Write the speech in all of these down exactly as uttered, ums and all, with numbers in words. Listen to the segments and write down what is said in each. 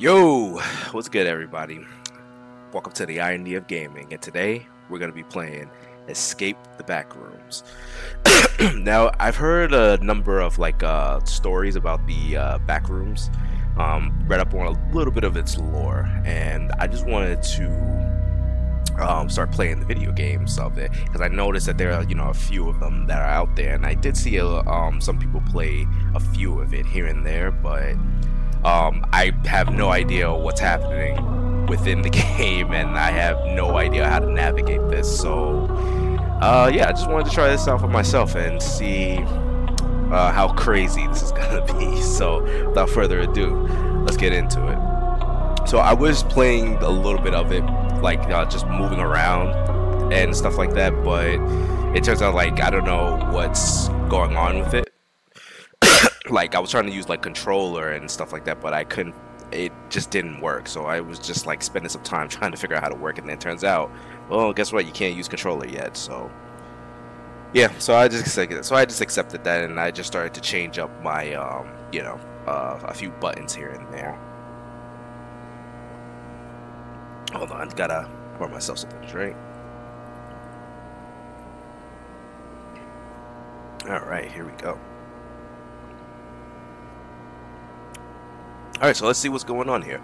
Yo, what's good everybody? Welcome to The Irony of Gaming, and today we're going to be playing Escape the Backrooms. Now, I've heard a number of like uh, stories about the uh, Backrooms, um, read up on a little bit of its lore, and I just wanted to um, start playing the video games of it, because I noticed that there are, you know, a few of them that are out there, and I did see a, um, some people play a few of it here and there, but Um, I have no idea what's happening within the game, and I have no idea how to navigate this. So, uh, yeah, I just wanted to try this out for myself and see uh, how crazy this is gonna be. So, without further ado, let's get into it. So, I was playing a little bit of it, like uh, just moving around and stuff like that, but it turns out like I don't know what's going on with it. Like I was trying to use like controller and stuff like that, but I couldn't, it just didn't work. So I was just like spending some time trying to figure out how to work, and then it turns out, well, guess what, you can't use controller yet. So yeah, so I just so I just accepted that, and I just started to change up my um, you know, uh, a few buttons here and there. Hold on, gotta pour myself something to drink. All right, here we go. Alright, so let's see what's going on here.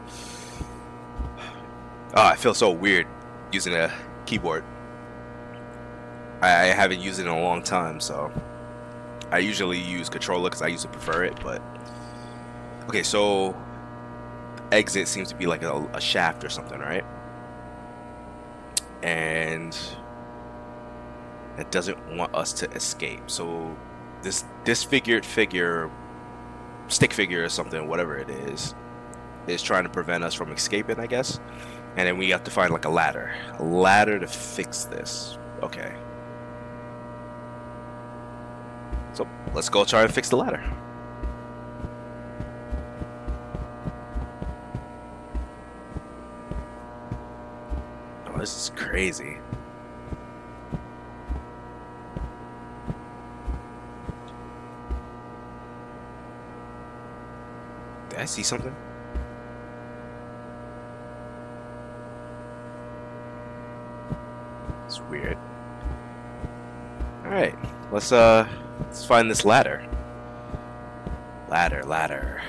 Oh, I feel so weird using a keyboard. I, I haven't used it in a long time, so I usually use controller because I used to prefer it, but okay, so exit seems to be like a, a shaft or something, right? And it doesn't want us to escape. So this disfigured figure, stick figure or something, whatever it is, is trying to prevent us from escaping, I guess. And then we have to find like a ladder a ladder to fix this. Okay, so let's go try and fix the ladder. Oh, this is crazy. Did I see something? It's weird. Alright, let's uh let's find this ladder. Ladder, ladder.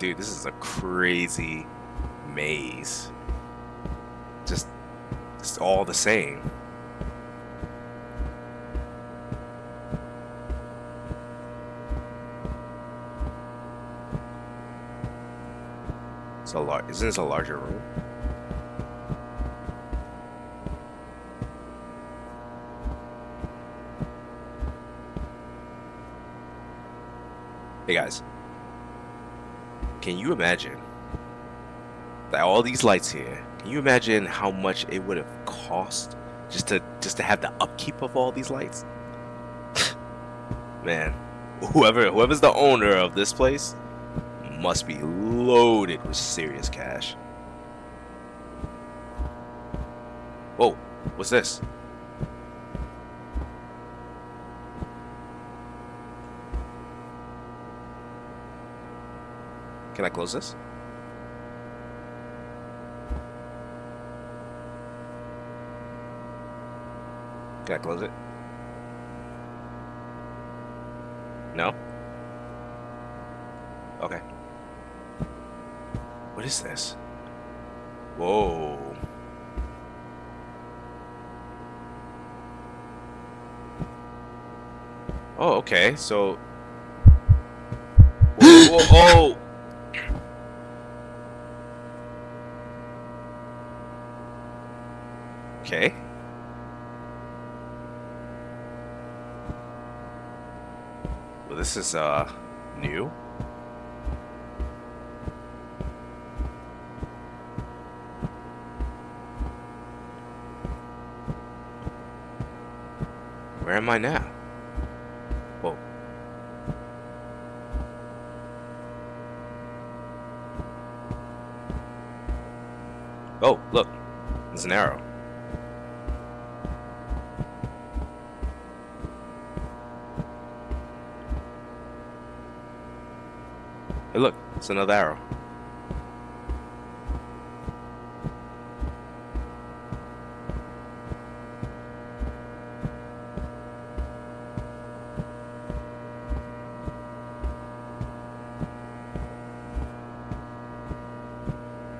Dude, this is a crazy maze. Just it's all the same. A lar Isn't this a larger room? Hey guys, can you imagine that all these lights here? Can you imagine how much it would have cost just to just to have the upkeep of all these lights? Man, whoever whoever's the owner of this place must be loaded with serious cash. Whoa, what's this? Can I close this? Can I close it? No? Okay. What is this? Whoa. Oh, okay. So. Whoa, whoa, whoa. Okay. Well, this is uh new. Where am I now? Whoa. Oh, look. There's an arrow. Hey, look, it's another arrow.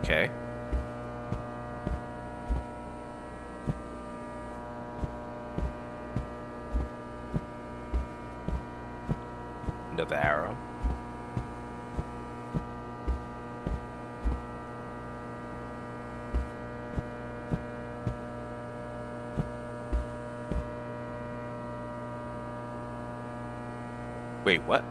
Okay. Another arrow. Wait, what?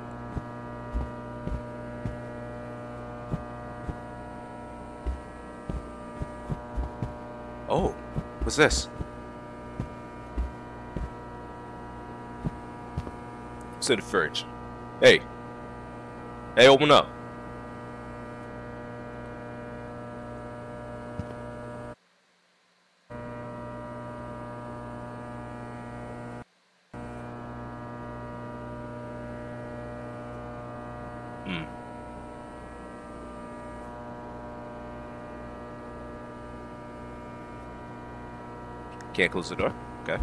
Oh, what's this? So the fridge. Hey. Hey, open up. Hmm. Can't close the door. Okay.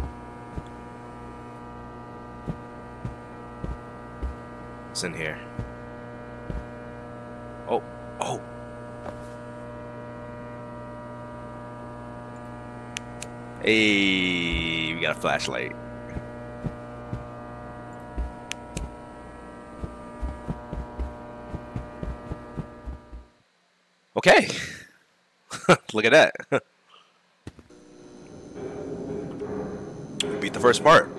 What's in here? Oh. Oh. Hey, we got a flashlight. Okay. Look at that. We beat the first part.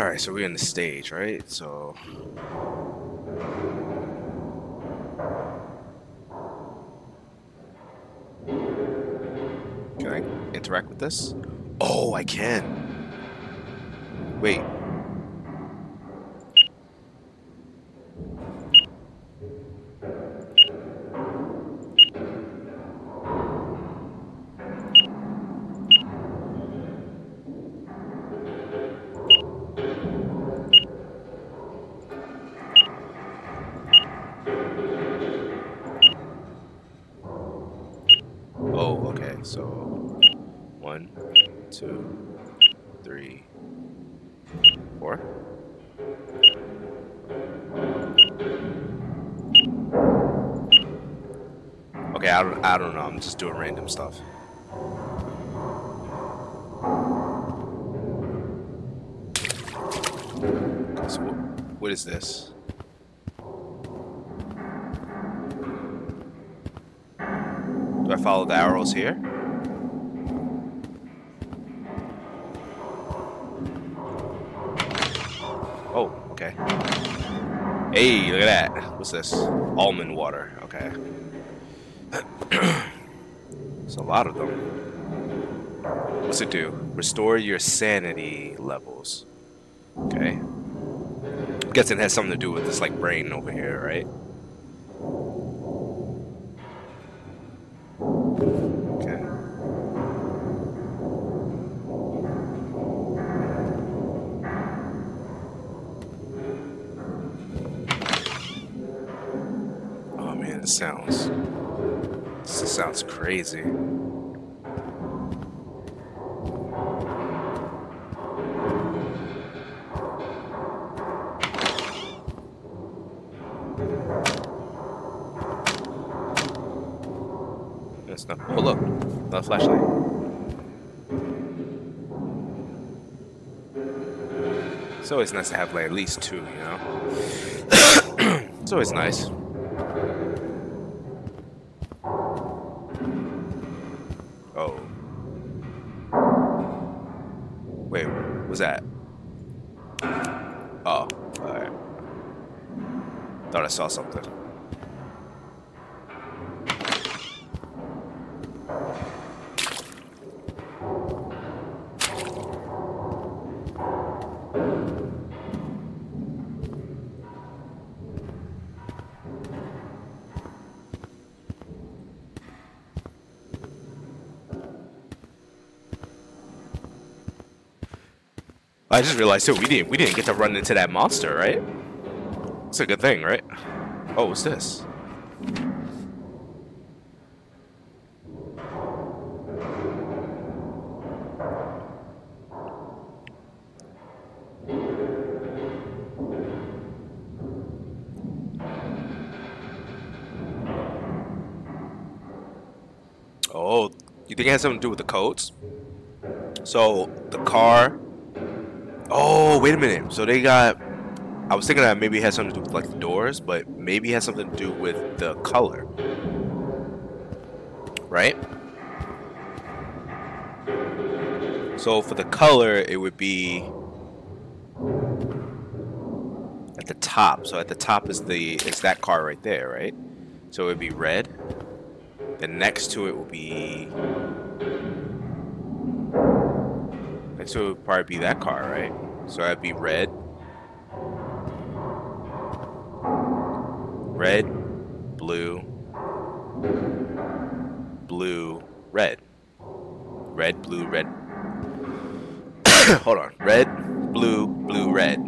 Alright, so we're in the stage, right? So can I interact with this? Oh, I can. Wait. So, one, two, three, four. Okay, I don't, I don't know. I'm just doing random stuff. So, what is this? Do I follow the arrows here? Oh, okay. Hey, look at that. What's this? Almond water. Okay. There's a lot of them. What's it do? Restore your sanity levels. Okay. I'm guessing it has something to do with this, like, brain over here, right? Sounds. This sounds crazy. That's not. Oh, look, not a flashlight. It's always nice to have, like, at least two, you know. It's always nice. Oh. Wait, what was that? Oh, alright. Thought I saw something. I just realized too, we didn't we didn't get to run into that monster, right? It's a good thing, right? Oh, what's this? Oh, you think it has something to do with the codes? So the car. Oh, wait a minute. So they got. I was thinking that maybe it had something to do with like the doors, but maybe it has something to do with the color, right? So for the color, it would be at the top. So at the top is the is that car right there, right? So it would be red. Then next to it will be. So it would probably be that car, right? So that'd be red. Red, blue, blue, red. Red, blue, red. Hold on. Red, blue, blue, red.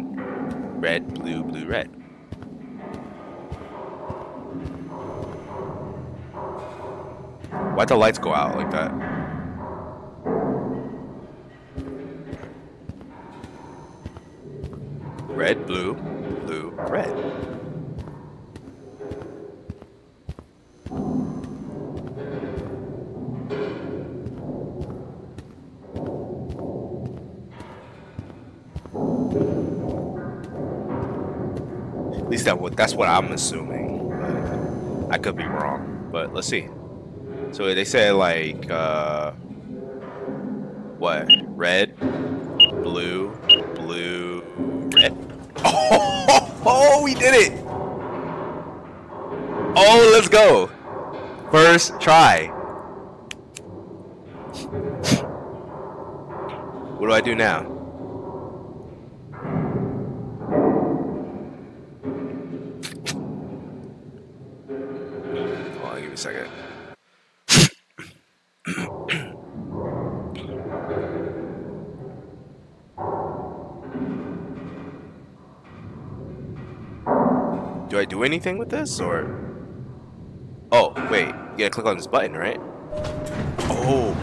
Red, blue, blue, red. Why'd the lights go out like that? Red, blue, blue, red. At least that what that's what I'm assuming. I could be wrong, but let's see. So they said like uh what? Red, blue, blue, red. Oh, oh, we did it! Oh, let's go! First try. What do I do now? Hold on, give me a second. Do I do anything with this, or? Oh, wait. You gotta click on this button, right? Oh.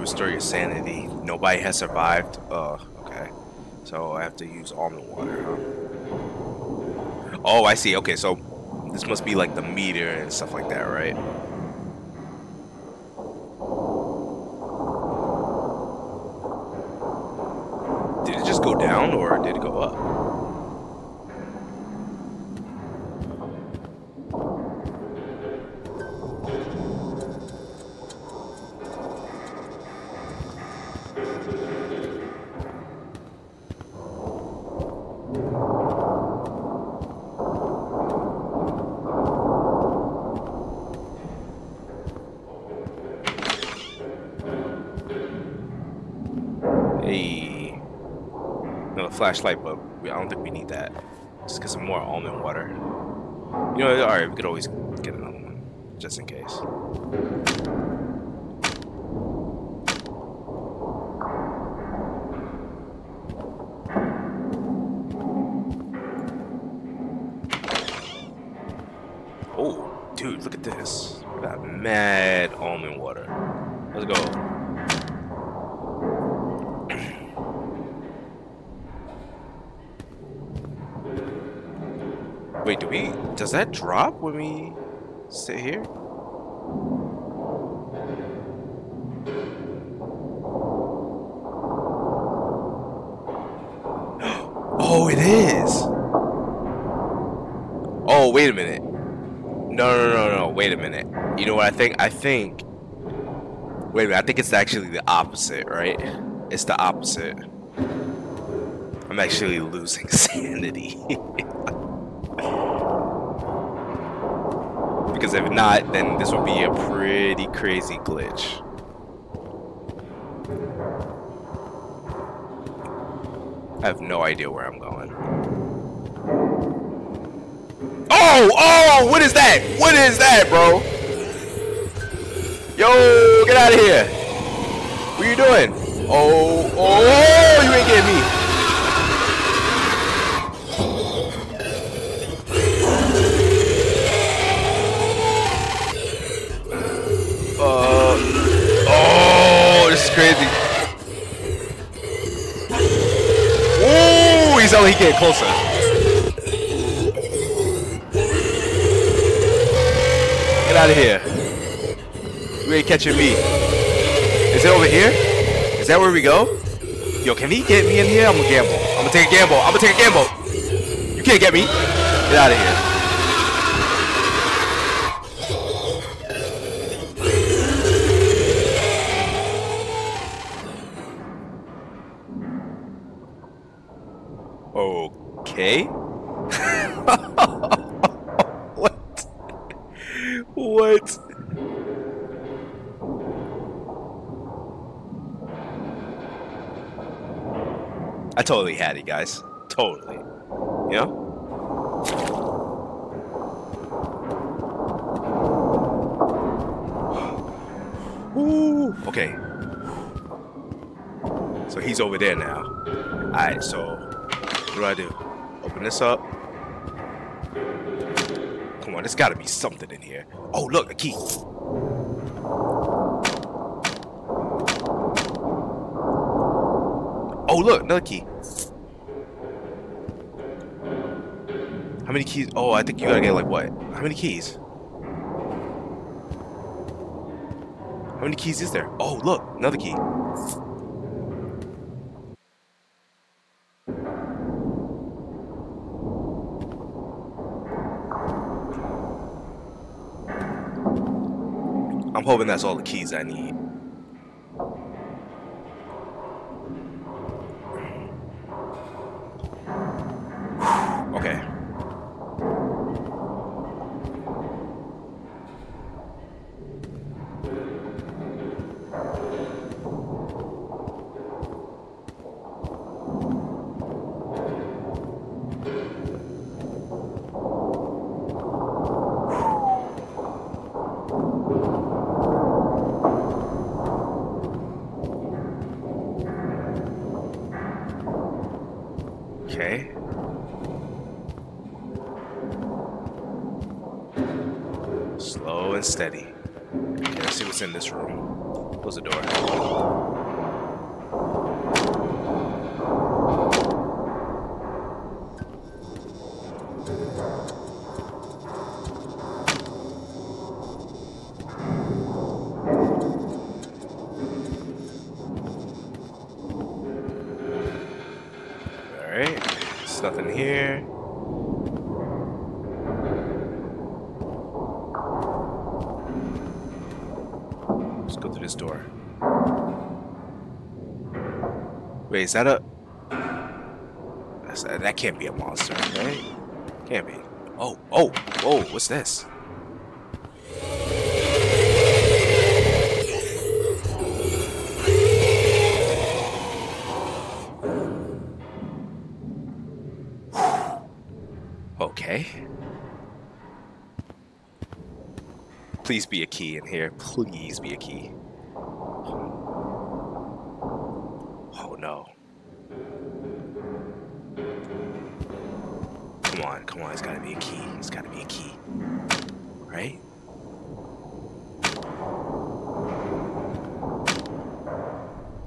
Restore your sanity. Nobody has survived. Uh, okay. So I have to use almond water, huh? Oh, I see. Okay, so this must be like the meter and stuff like that, right? Did it just go down or did it go up? Flashlight, but we, I don't think we need that. Just get some more almond water. You know, all right, we could always get another one, just in case. Oh, dude, look at this. We got mad almond water. Let's go. Wait, do we, does that drop when we sit here? Oh, it is. Oh, wait a minute. No, no, no, no, wait a minute. You know what I think? I think, wait a minute, I think it's actually the opposite, right? It's the opposite. I'm actually losing sanity. because if not, then this would be a pretty crazy glitch. I have no idea where I'm going. Oh, oh, what is that? What is that, bro? Yo, get out of here. What are you doing? Oh, oh, you ain't getting me. Crazy. Ooh, he's only getting closer. Get out of here. You ain't catching me. Is it over here? Is that where we go? Yo, can he get me in here? I'm gonna gamble. I'm gonna take a gamble. I'm gonna take a gamble. You can't get me. Get out of here. Okay. What? What? I totally had it, guys. Totally. You know? Ooh. Okay. So he's over there now. All right. So what do I do? Open this up. Come on, there's gotta be something in here. Oh, look, a key. Oh, look, another key. How many keys? Oh, I think you gotta get like what? How many keys? How many keys is there? Oh, look, another key. I'm hoping that's all the keys I need. Okay. Okay. Slow and steady. Okay, let's see what's in this room. Close the door. Alright. Nothing here. Let's go through this door. Wait, is that a... That's, that can't be a monster, right? Can't be. Oh, oh, oh, what's this? Okay. Please be a key in here. Please be a key. Oh no. Come on, come on. It's gotta be a key. It's gotta be a key. Right?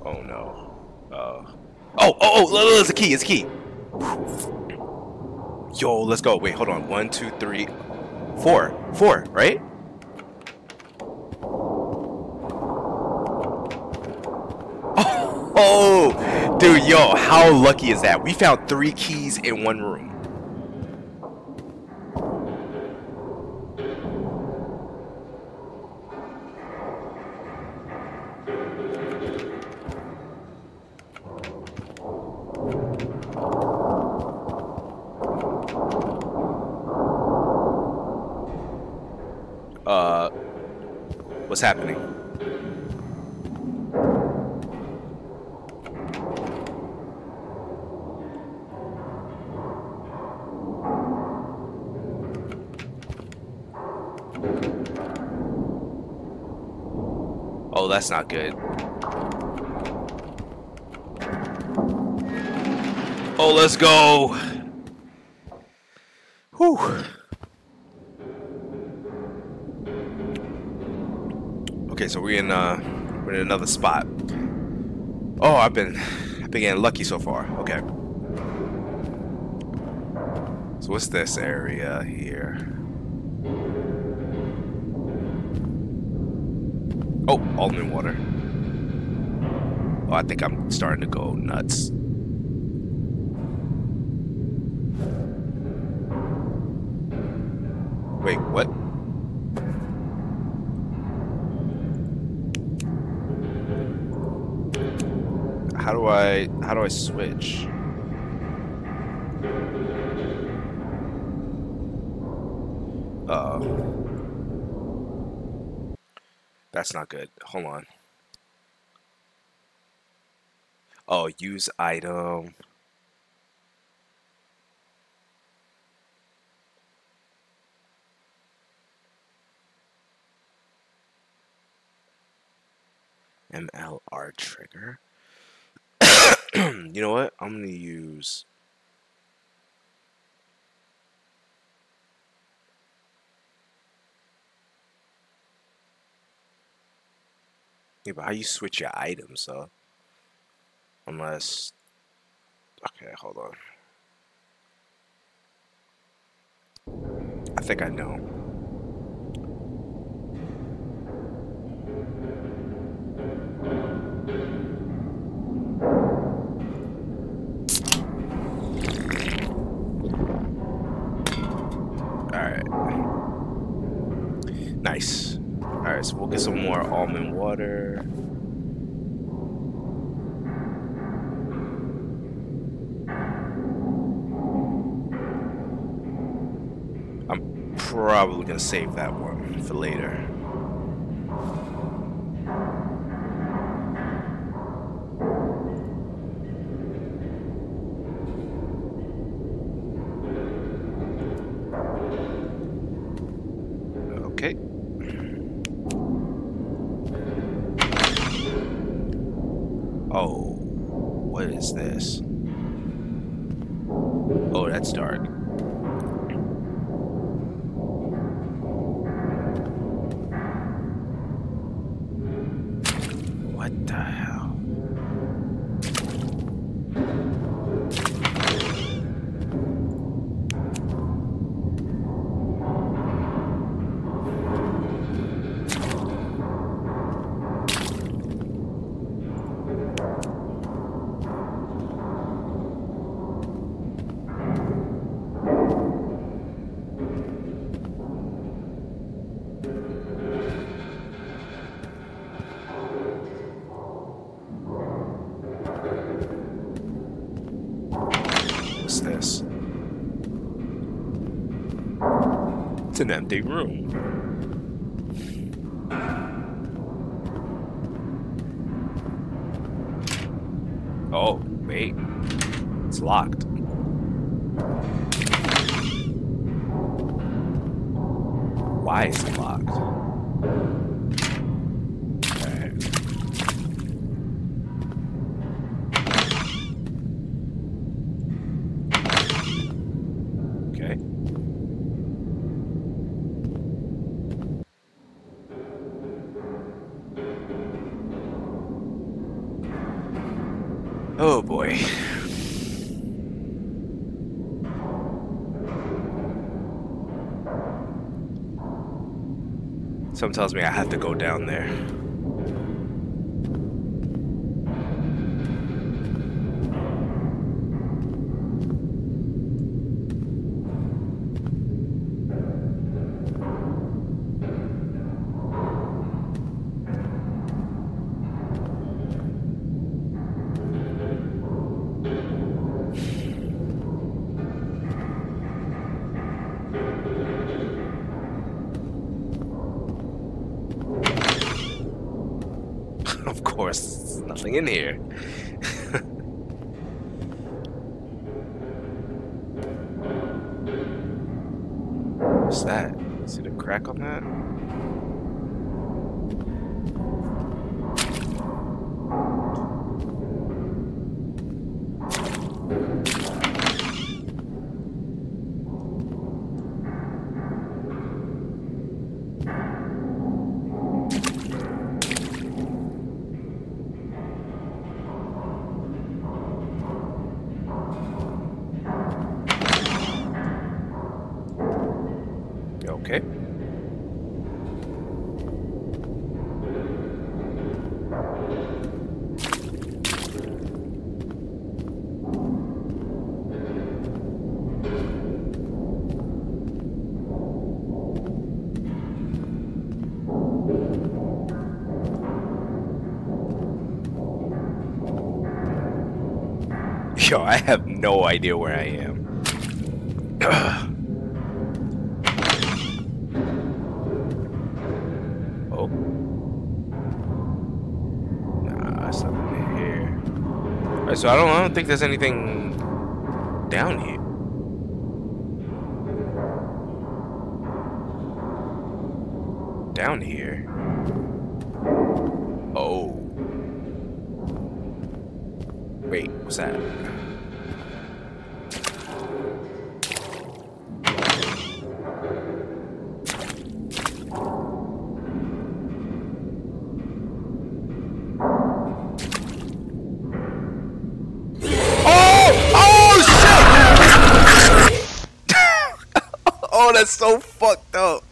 Oh no. Uh, oh, oh, oh, it's a key. It's a key. Yo, let's go. Wait, hold on. One, two, three, four. Four, right? Oh, oh, dude, yo, how lucky is that? We found three keys in one room. uh, what's happening. Oh, that's not good. Oh, let's go. Whew. Okay, so we're in uh we're in another spot. Oh, I've been I've been getting lucky so far. Okay. So what's this area here? Oh, almond water. Oh, I think I'm starting to go nuts. Wait, what? How do I, how do I switch? Uh-oh. That's not good. Hold on. Oh, use item. M L R trigger. You know what? I'm gonna use. Yeah, but how you switch your items though? Unless. Okay, hold on. I think I know. Nice. Alright, so we'll get some more almond water. I'm probably gonna save that one for later. This. It's an empty room. Oh, wait. It's locked. Why is it locked? Oh boy. Something tells me I have to go down there. Of course, there's nothing in here. What's that? Is it a crack on that? Yo, I have no idea where I am. Oh. Nah, it's nothing in here. Alright, so I don't I don't think there's anything down here. Down here. Oh. Wait, what's that? That's so fucked up.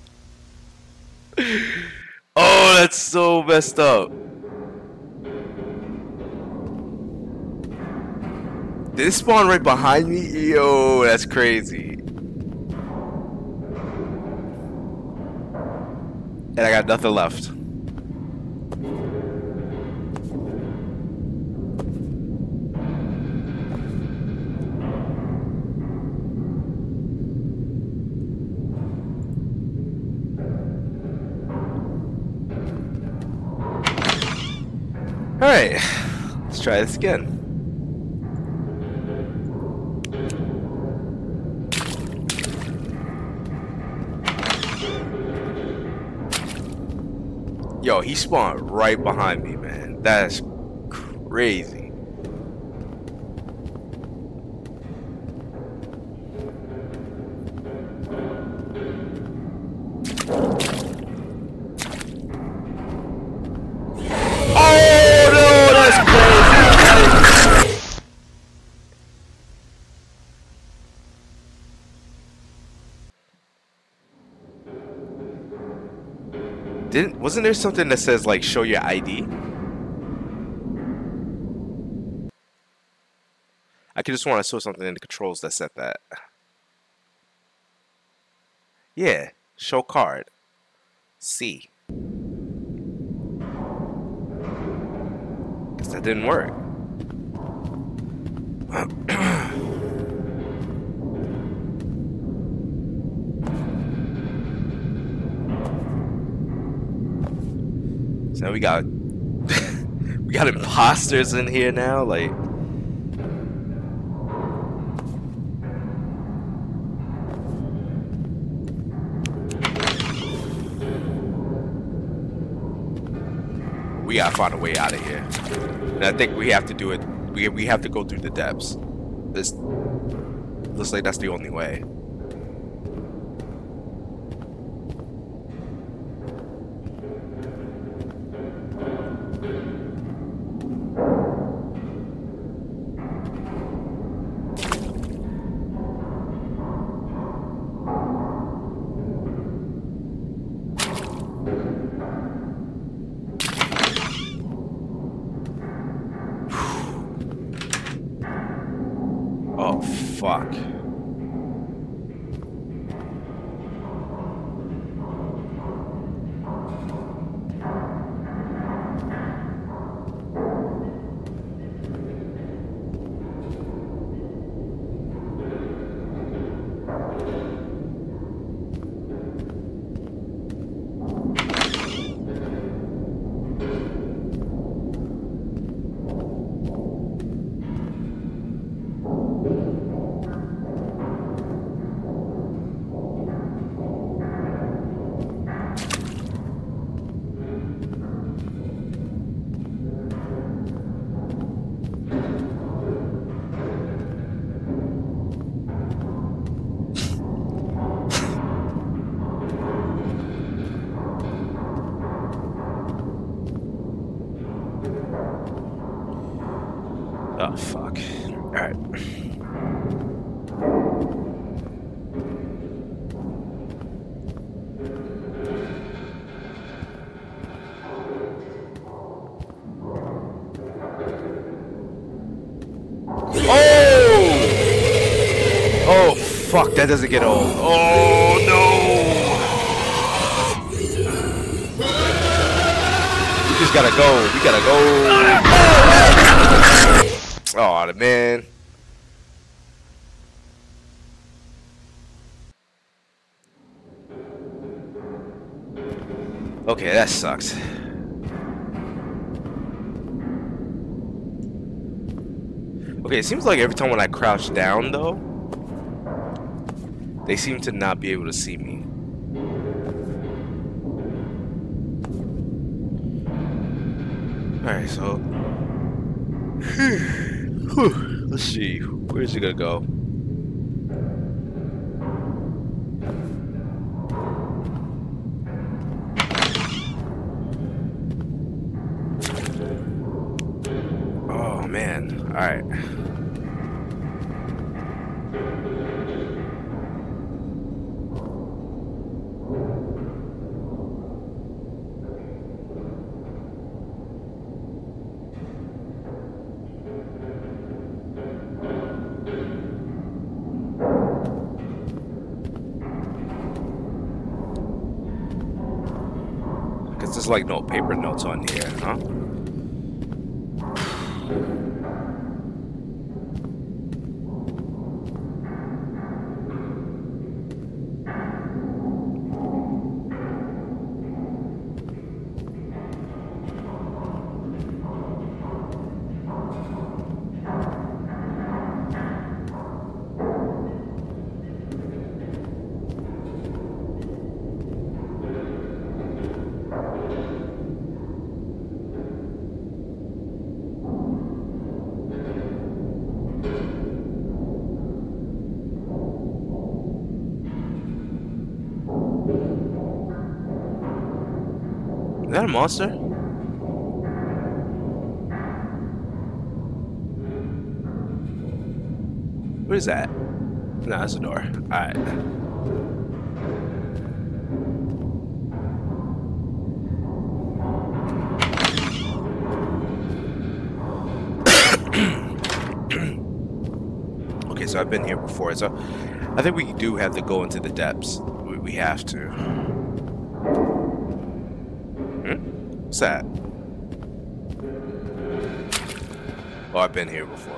Oh, that's so messed up. Did it spawn right behind me? Yo, that's crazy. And I got nothing left. Alright, let's try this again. Yo, he spawned right behind me, man. That's crazy. Didn't, wasn't there something that says, like, show your I D? I could just want to show something in the controls that said that. Yeah, show card. C. Guess that didn't work. So we got we got imposters in here now, like we gotta find a way out of here. And I think we have to do it we we have to go through the depths. This looks like that's the only way. Fuck. Oh, fuck. All right. Oh! Oh, fuck, that doesn't get old. Oh, no! We just gotta go. We gotta go. Aw, man. Okay, that sucks. Okay, it seems like every time when I crouch down, though, they seem to not be able to see me. Alright, so... Whew. Let's see, where's it gonna go? Oh man, all right. There's like no paper notes on here, huh? Is that a monster? What is that? Nah, that's a door. Alright. Okay, so I've been here before, so I think we do have to go into the depths. We, we have to. What's that? Oh, I've been here before.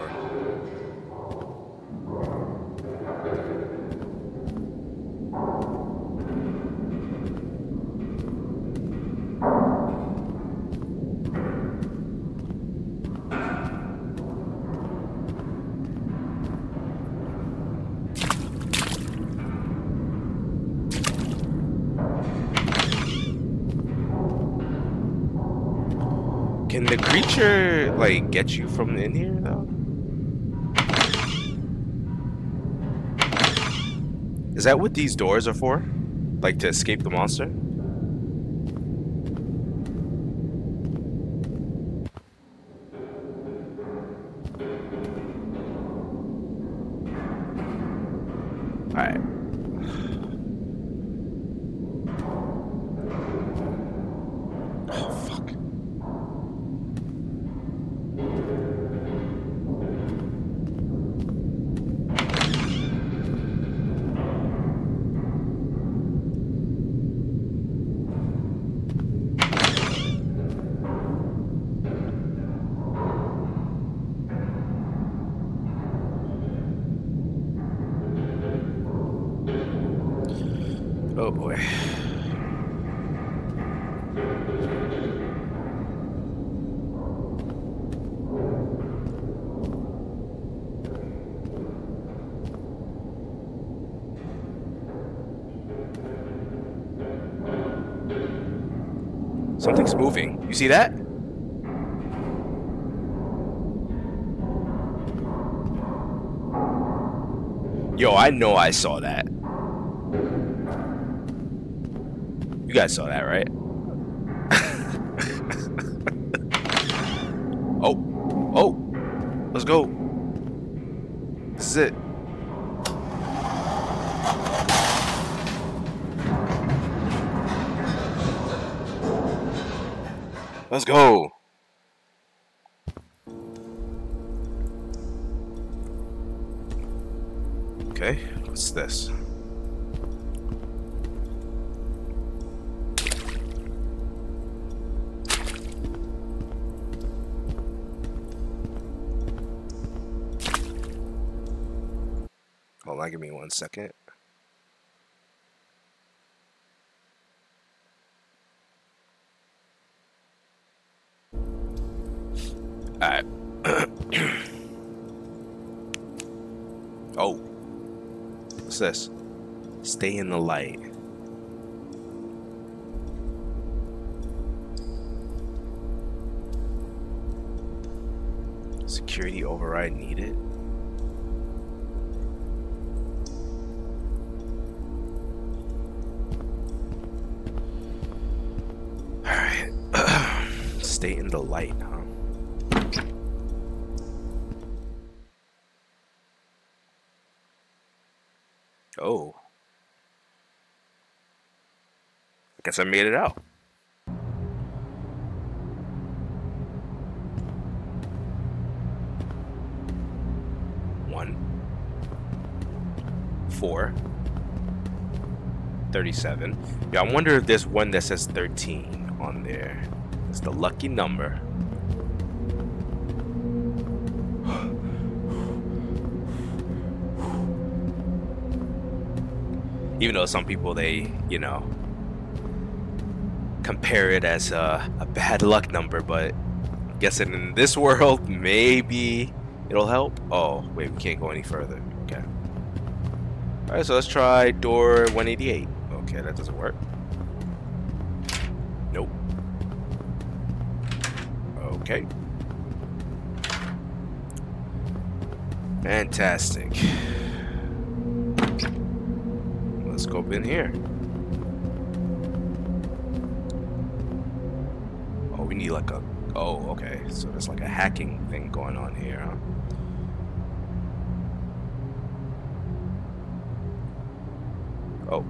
Can the creature, like, get you from in here, though? Is that what these doors are for? Like, to escape the monster? Alright. Oh boy. Something's moving. You see that? Yo, I know I saw that. You guys saw that, right? Oh. Oh. Let's go. This is it. Let's go. Okay, what's this? Hold on, give me one second. All right. Oh. What's this? Stay in the light. Security override needed. All right. Stay in the light, huh? Oh, I guess I made it out. One, four, thirty-seven. Yeah, I wonder if there's one that says thirteen on there. It's the lucky number. Even though some people, they, you know, compare it as a, a bad luck number, but I'm guessing in this world, maybe it'll help. Oh, wait, we can't go any further. Okay. All right, so let's try door one eighty-eight. Okay, that doesn't work. Nope. Okay. Fantastic. Let's go in here. Oh, we need like a... Oh, okay. So there's like a hacking thing going on here, huh? Oh.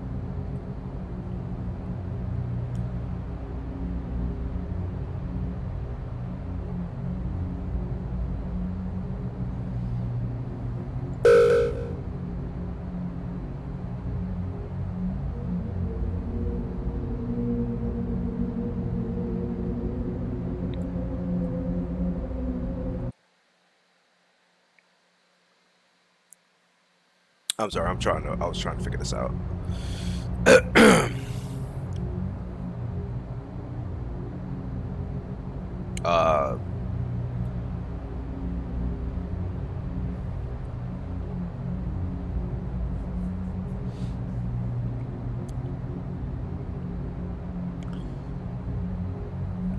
I'm sorry, I'm trying to, I was trying to figure this out. uh,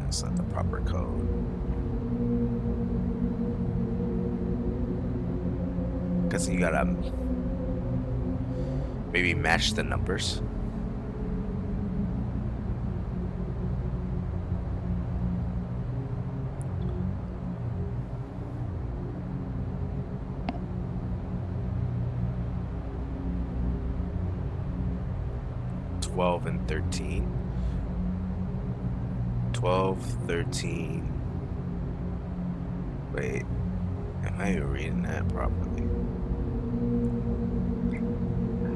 that's not the proper code. Because you gotta... maybe match the numbers. Twelve and thirteen. Twelve, thirteen. Wait, am I reading that properly?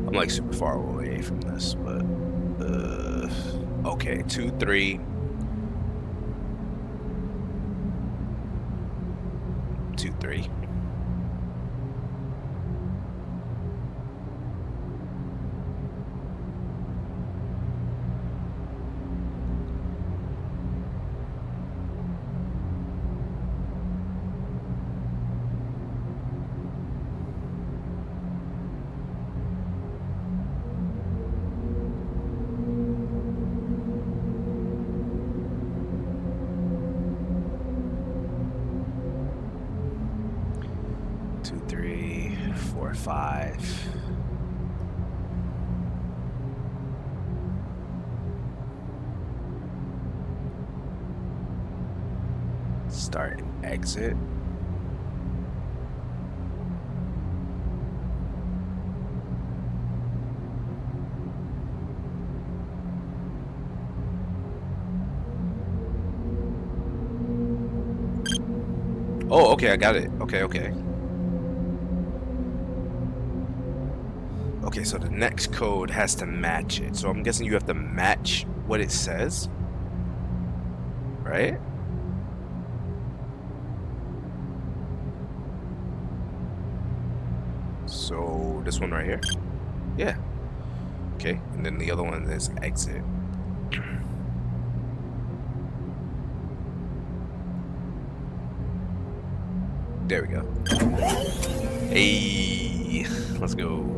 I'm like super far away from this, but uh, okay, two, three, two, three. Five. Start and exit. Oh, okay, I got it. Okay, okay. Okay, so the next code has to match it. So I'm guessing you have to match what it says, right? So this one right here? Yeah. Okay, and then the other one is exit. There we go. Hey, let's go.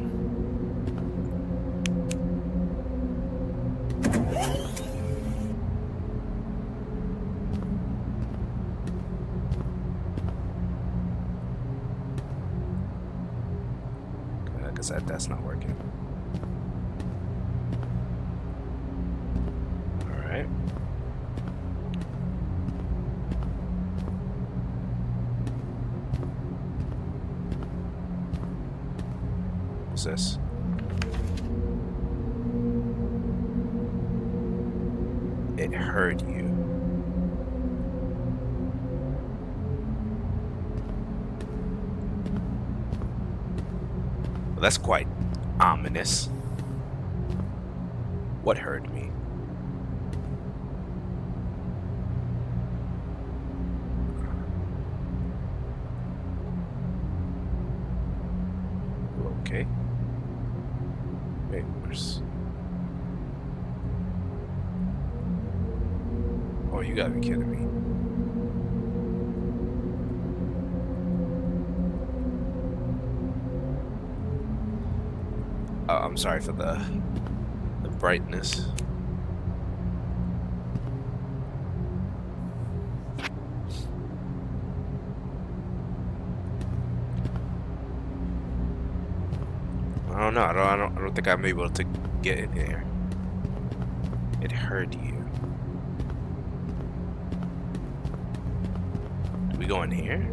I guess that, that's not working. All right. This. It heard you. Well, that's quite ominous. What heard me? Okay. Wait, where's... Oh, you gotta be kidding me. Oh, I'm sorry for the the brightness. I don't know. I don't, I don't. I don't think I'm able to get in here. It heard you. Do we go in here?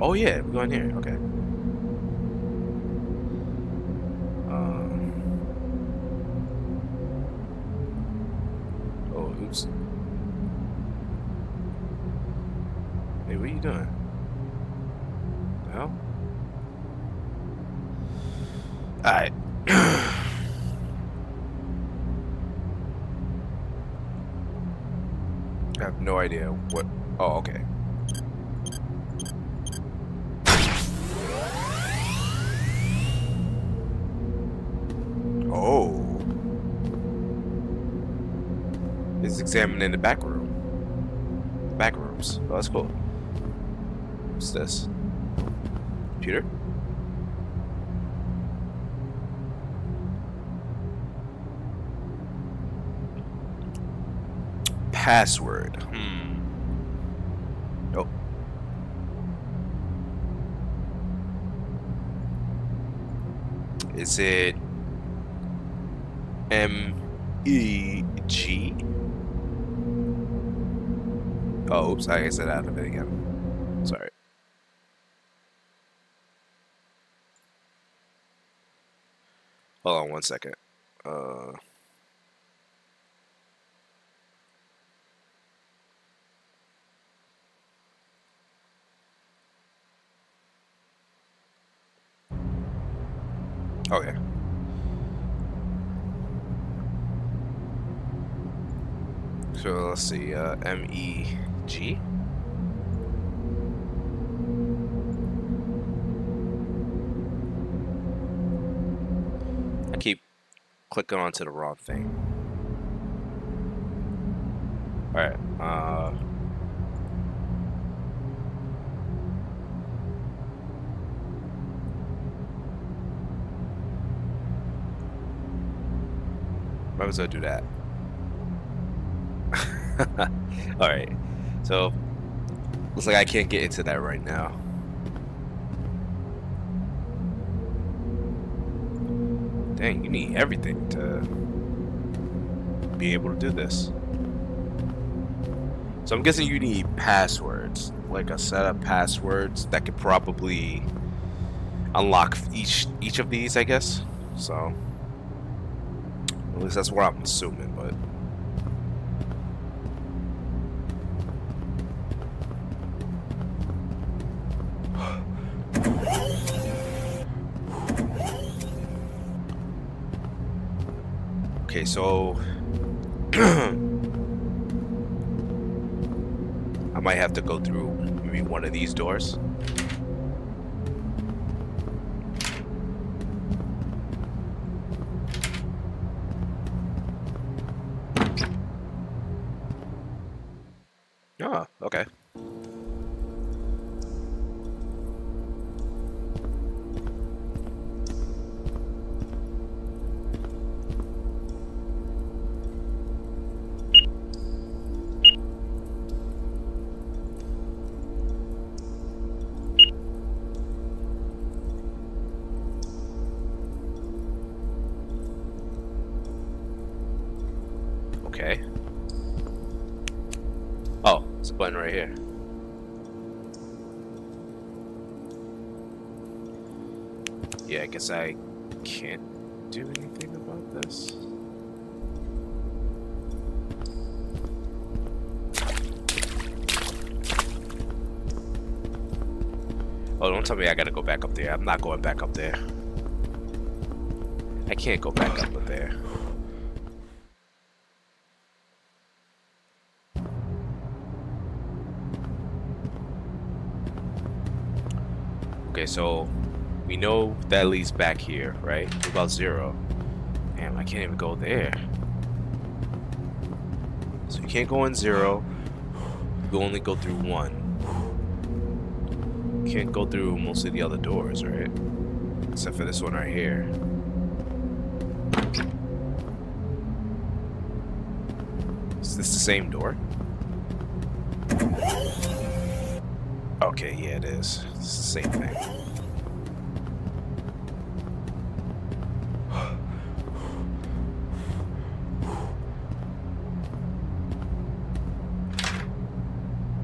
Oh yeah, we go in here. Okay. Um. Oh, oops. Hey, what are you doing? The hell? All right. I have no idea what. Oh, okay. Oh. It's examining the back room. Back rooms. Oh, that's cool. What's this? Computer? Password. Hmm. Oh. Is it M E G? Oh, oops! I guess I out of it again. Sorry. Hold on one second. Uh. Oh yeah. So let's see, uh, M E G. I keep clicking onto the wrong thing. All right. Uh, might as well do that. Alright. So, looks like I can't get into that right now. Dang, you need everything to be able to do this. So I'm guessing you need passwords. Like a set of passwords that could probably unlock each, each of these, I guess. So... at least that's what I'm assuming, but Okay, so I might have to go through maybe one of these doors. Ah, okay. Button right here. Yeah, I guess I can't do anything about this. Oh, don't tell me I gotta go back up there. I'm not going back up there. I can't go back up up there. Okay, so we know that leads back here, right? What about zero? Damn, I can't even go there. So you can't go in zero. You only go through one. You can't go through most of the other doors, right? Except for this one right here. Is this the same door? Okay, yeah, it is. It's the same thing.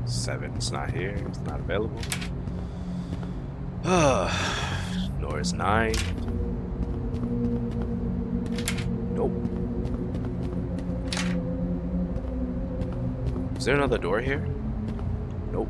Seven. It's not here. It's not available. Nor is nine. Nope. Is there another door here? Nope.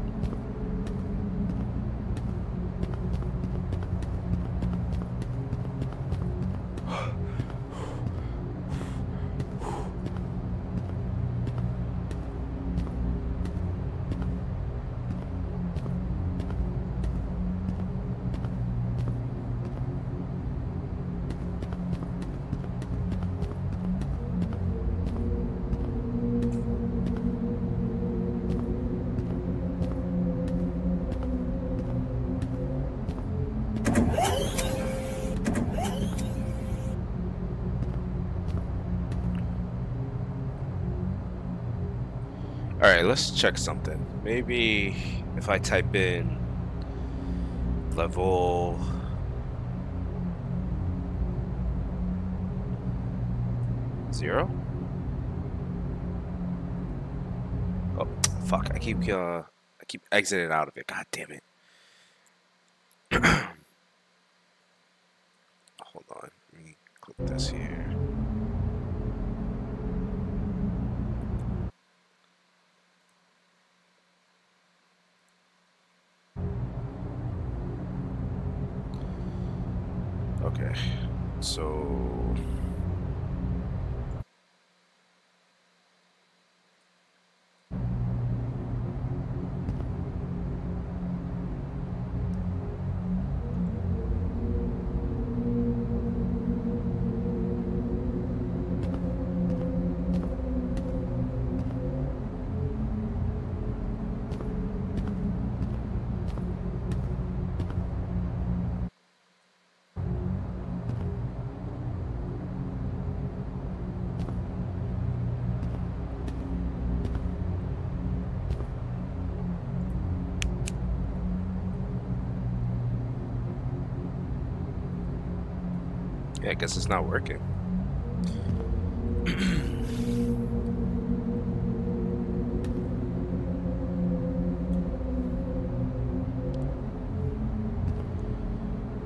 Alright, let's check something. Maybe if I type in level zero? Oh, fuck. I keep, uh, I keep exiting out of it. God damn it. Hold on. Let me click this here. Okay, so yeah, I guess it's not working.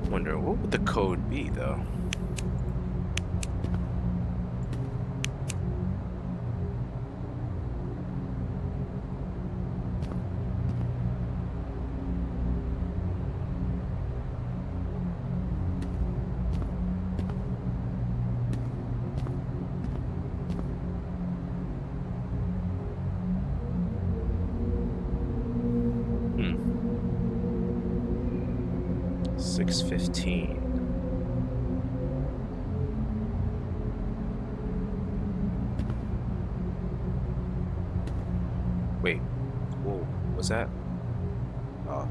Wondering what would the code be though? six fifteen. Wait, whoa, what's that? Oh.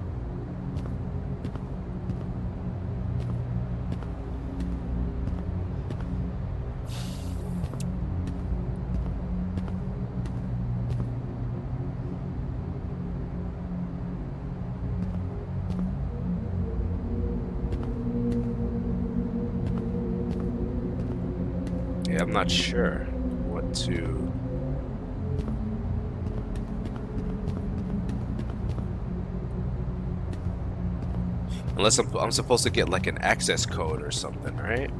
Yeah, I'm not sure what to... Unless I'm, I'm supposed to get like an access code or something, right?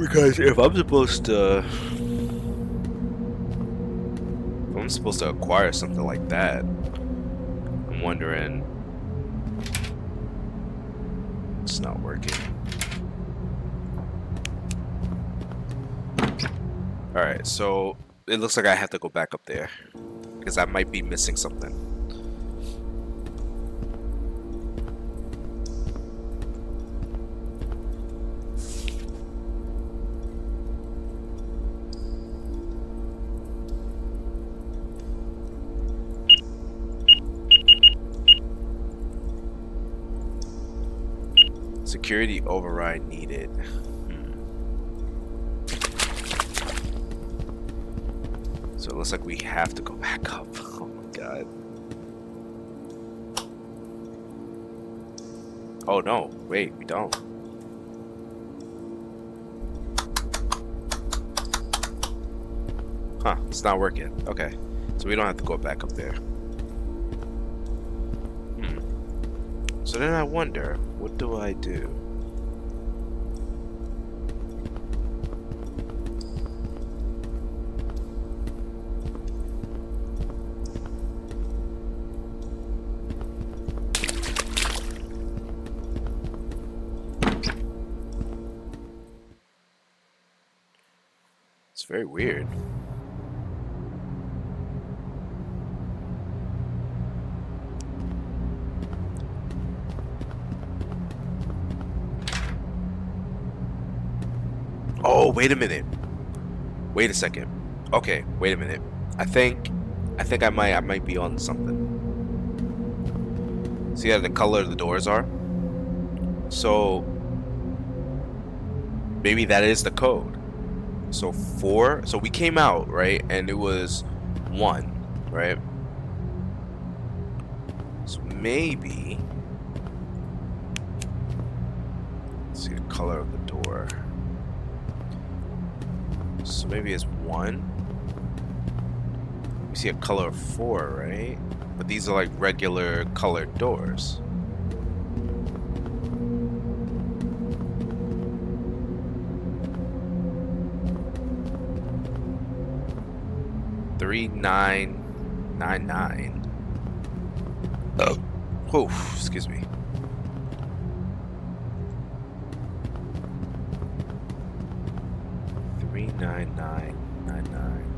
Because if I'm supposed to... If I'm supposed to acquire something like that, I'm wondering... It's not working. Alright, so it looks like I have to go back up there because I might be missing something. Security override needed. Hmm. So it looks like we have to go back up. Oh my god. Oh no, wait, we don't. Huh, it's not working. Okay, so we don't have to go back up there. Hmm. So then I wonder, what do I do? It's very weird. Oh, wait a minute. Wait a second. Okay, wait a minute. I think I think I might I might be on something. See how the color of the doors are? So maybe that is the code. So four, so we came out, right? And it was one, right? So maybe let's see the color of the door. So maybe it's one. We see a color of four, right? But these are like regular colored doors. Three, nine, nine, nine. Oh, oh, excuse me. Nine nine nine nine.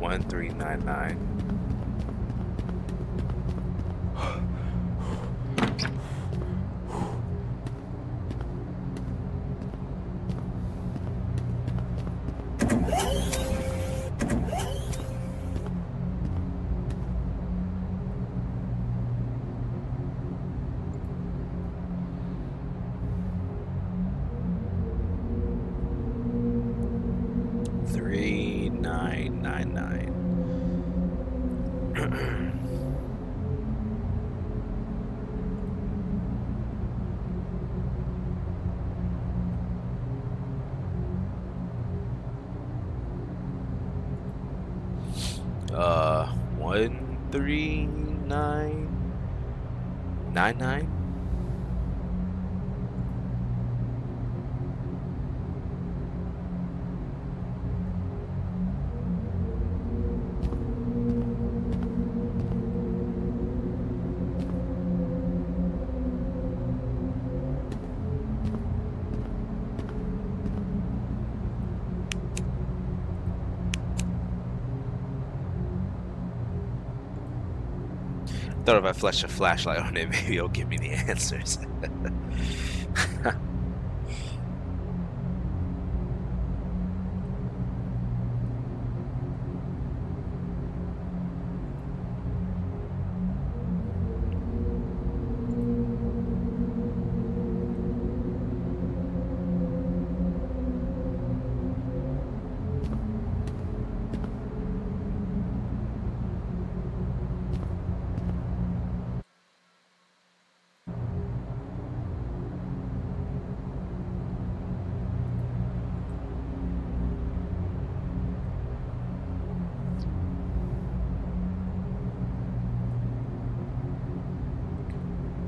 One three nine nine. Uh, one, three nine nine nine. I thought if I flash a flashlight on it, maybe it'll give me the answers.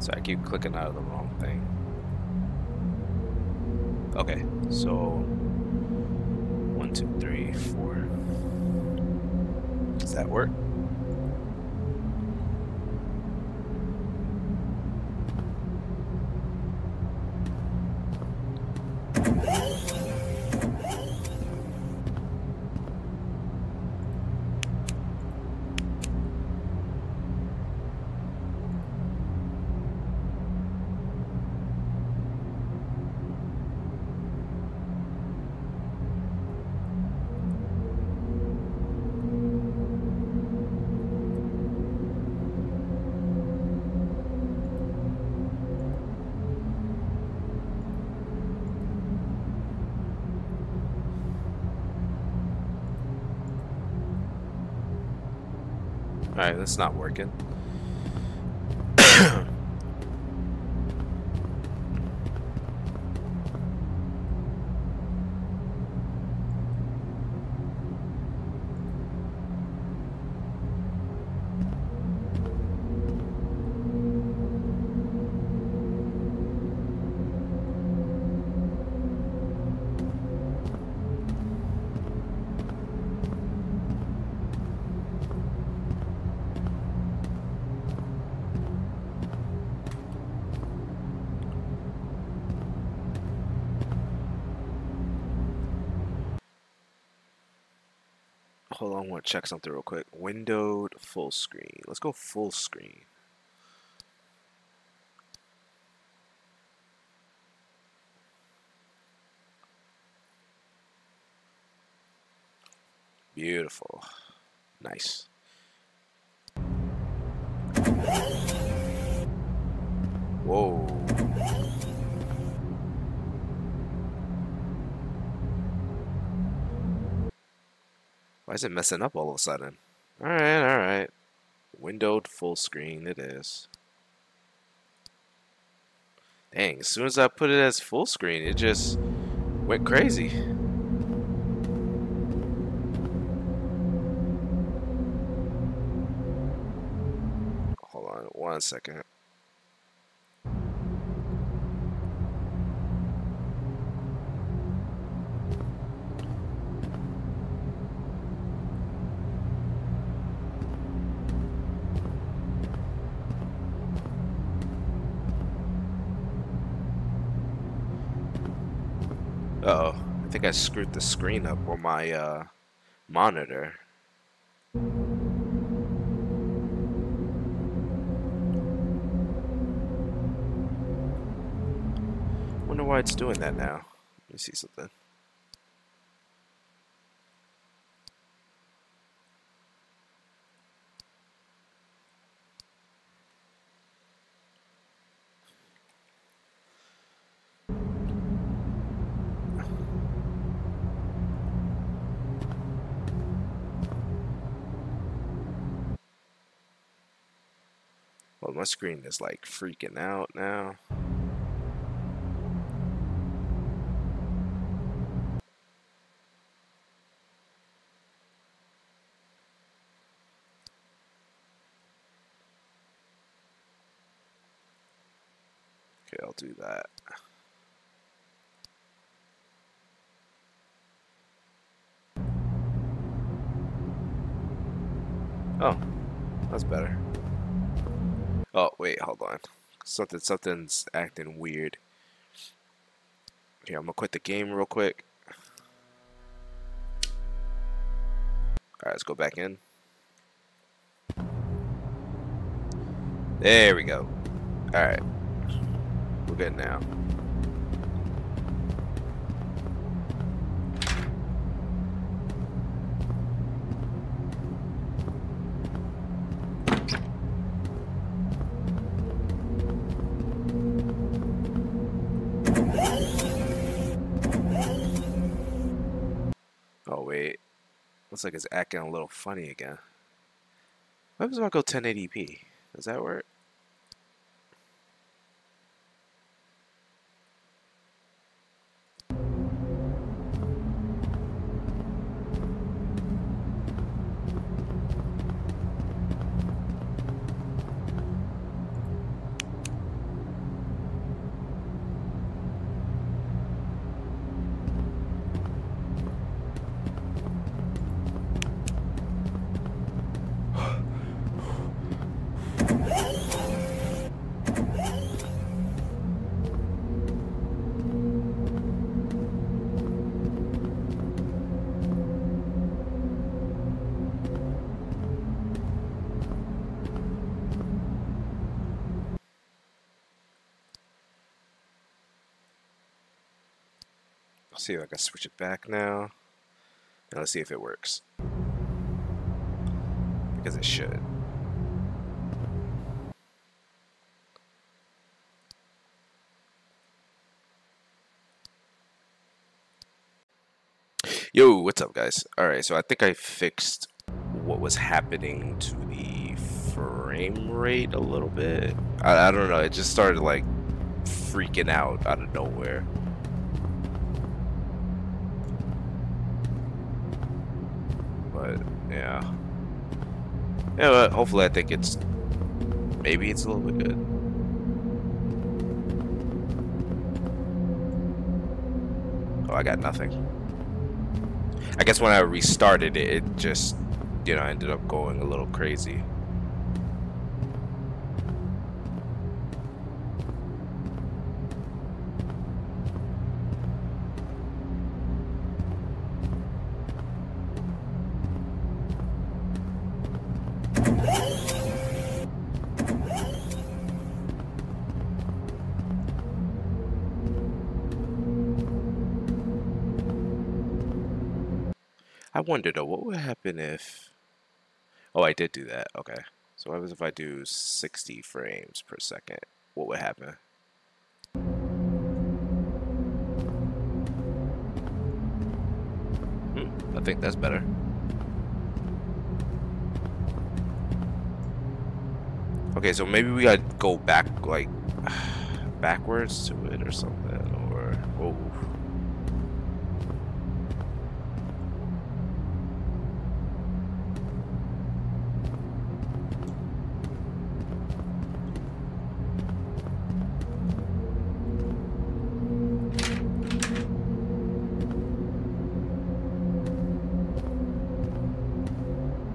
So I keep clicking out of the wrong thing. Okay, so one, two, three, four. Does that work? Alright, that's not working. Hold on, I want to check something real quick. Windowed full screen. Let's go full screen. Beautiful. Nice. Whoa. Why is it messing up all of a sudden? Alright, alright. Windowed full screen, it is. Dang, as soon as I put it as full screen, it just went crazy. Hold on one second. Uh oh, I think I screwed the screen up on my uh, monitor. Wonder why it's doing that now. Let me see something. Well, my screen is like freaking out now. Okay, I'll do that. Oh, that's better. Oh, wait, hold on. Something, something's acting weird. Okay, I'm gonna quit the game real quick. Alright, let's go back in. There we go. Alright. We're good now. Oh, wait. Looks like it's acting a little funny again. What happens if I go ten eighty p? Does that work? See if I can switch it back now. Now let's see if it works. Because it should. Yo, what's up, guys? Alright, so I think I fixed what was happening to the frame rate a little bit. I, I don't know, it just started like freaking out out of nowhere. But yeah, yeah. But hopefully, I think it's maybe it's a little bit good. Oh, I got nothing. I guess when I restarted it, it just you know ended up going a little crazy. I wonder though, what would happen if... Oh, I did do that. Okay. So what happens if I do sixty frames per second? What would happen? Hmm, I think that's better. Okay, so maybe we gotta go back, like, backwards to it or something, or... Whoa.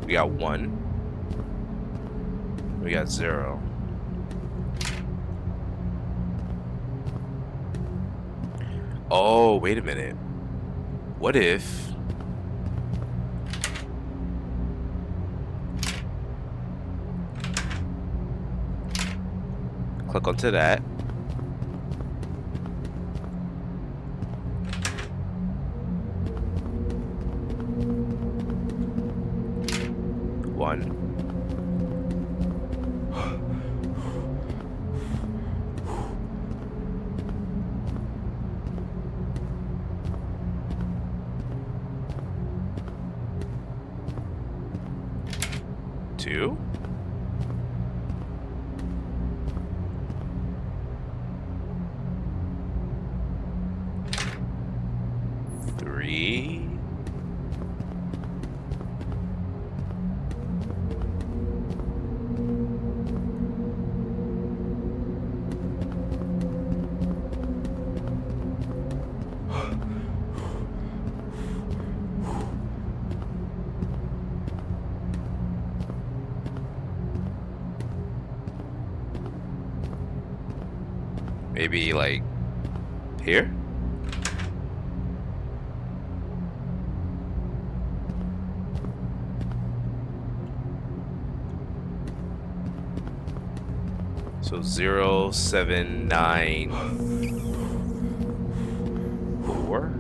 We got one. We got zero. Oh, wait a minute. What if... Click onto that. Two. Three. Maybe like here? So zero seven nine four.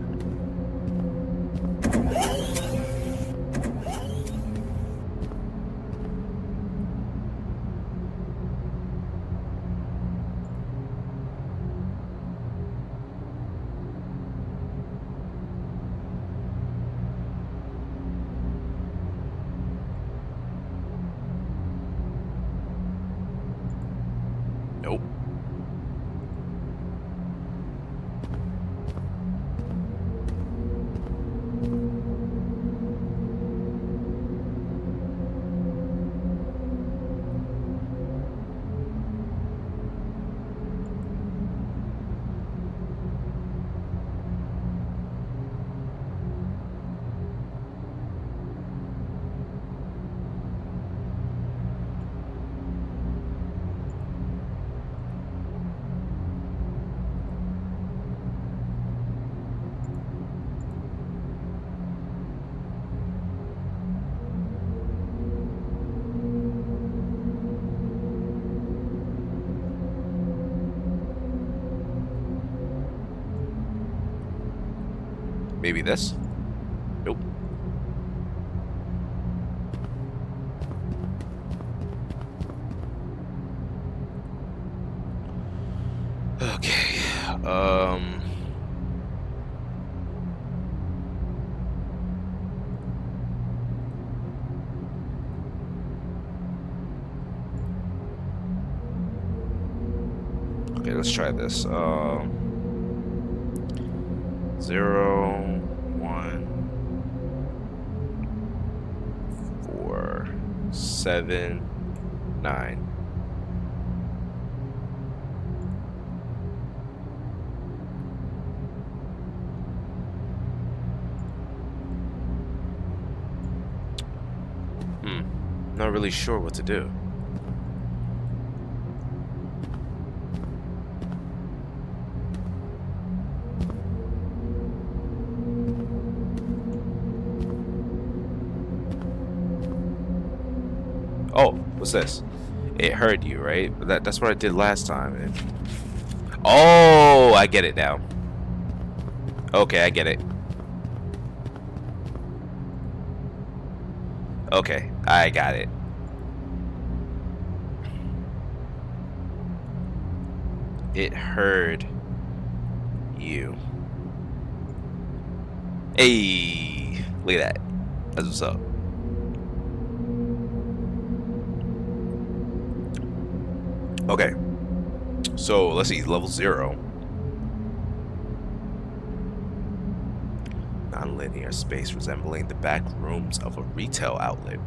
Maybe this? Nope. Okay. Um. Okay, let's try this. Um. Zero. Seven, nine. Hmm. Not really sure what to do. What's this? It heard you, right? That, that's what I did last time. It... Oh, I get it now. Okay, I get it. Okay, I got it. It heard you. Hey, look at that. That's what's up. Okay, so let's see, level zero. Nonlinear space resembling the back rooms of a retail outlet.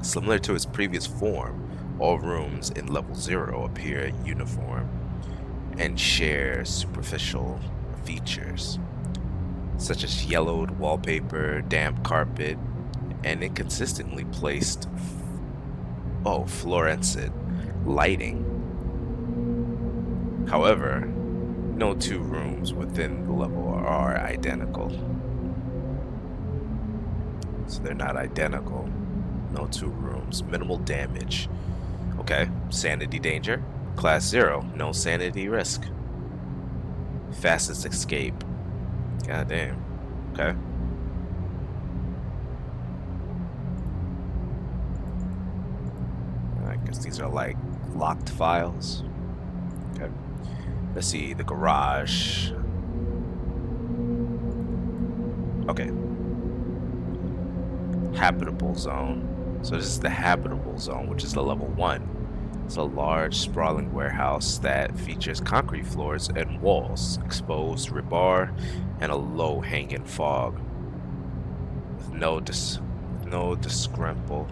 Similar to its previous form, all rooms in level zero appear uniform and share superficial features, such as yellowed wallpaper, damp carpet, and inconsistently placed, oh, fluorescent lighting. However, no two rooms within the level are identical. So they're not identical. No two rooms. Minimal damage. Okay. Sanity danger. Class zero. No sanity risk. Fastest escape. God damn. Okay. I guess these are like locked files. Let's see, the garage. Okay. Habitable zone. So this is the habitable zone, which is the level one. It's a large, sprawling warehouse that features concrete floors and walls, exposed rebar, and a low-hanging fog. With no dis... No discernible...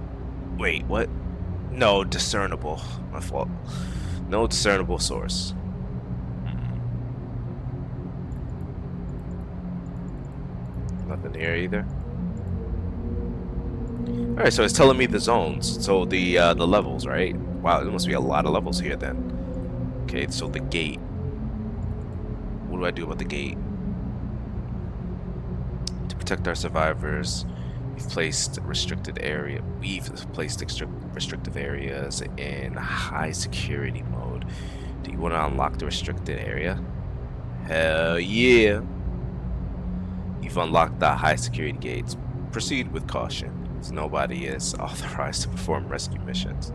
Wait, what? No discernible. My fault. No discernible source. Nothing here either. All right, so it's telling me the zones, so the uh, the levels, right? Wow, there must be a lot of levels here then. Okay, so the gate. what do I do about the gate? To protect our survivors, we've placed restricted area. We've placed restrictive areas in high security mode. Do you want to unlock the restricted area? Hell yeah! You've unlocked the high security gates. Proceed with caution, as nobody is authorized to perform rescue missions.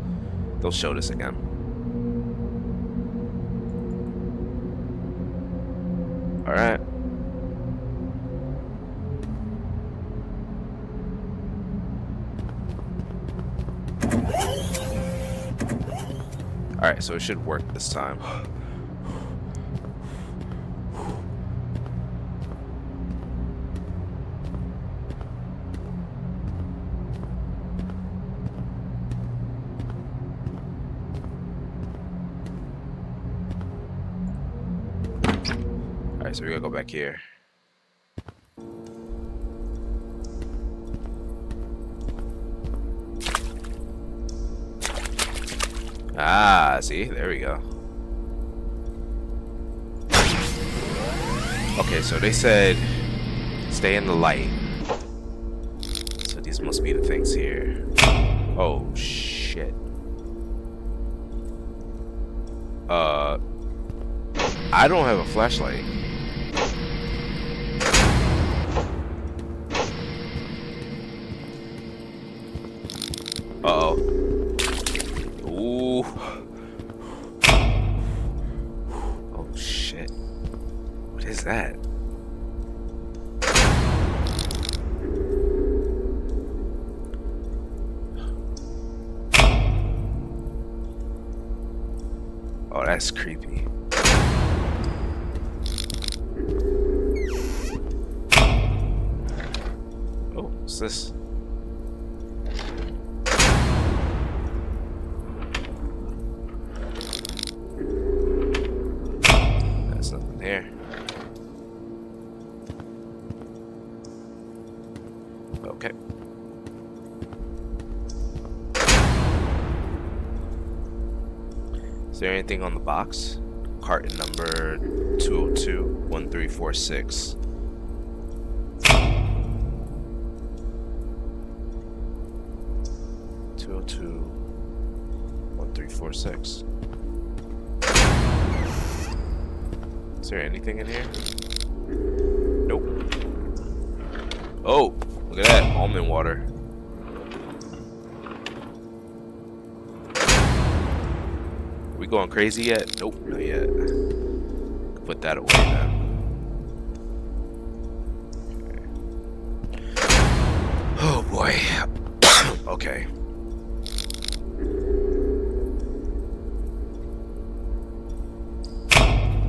They'll show this again. Alright. Alright, so it should work this time. So we're gonna go back here. Ah, see, there we go. Okay, so they said stay in the light. So these must be the things here. Oh shit. Uh, I don't have a flashlight. Uh-oh. Ooh. Oh, shit. What is that? Oh, that's creepy. Oh, what's this? Is there anything on the box? Carton number two oh two one three four six. two oh two one three four six. Is there anything in here? Nope. Oh, look at that, almond water. We going crazy yet? Nope, not yet. Put that away now. Okay. Oh boy. Okay.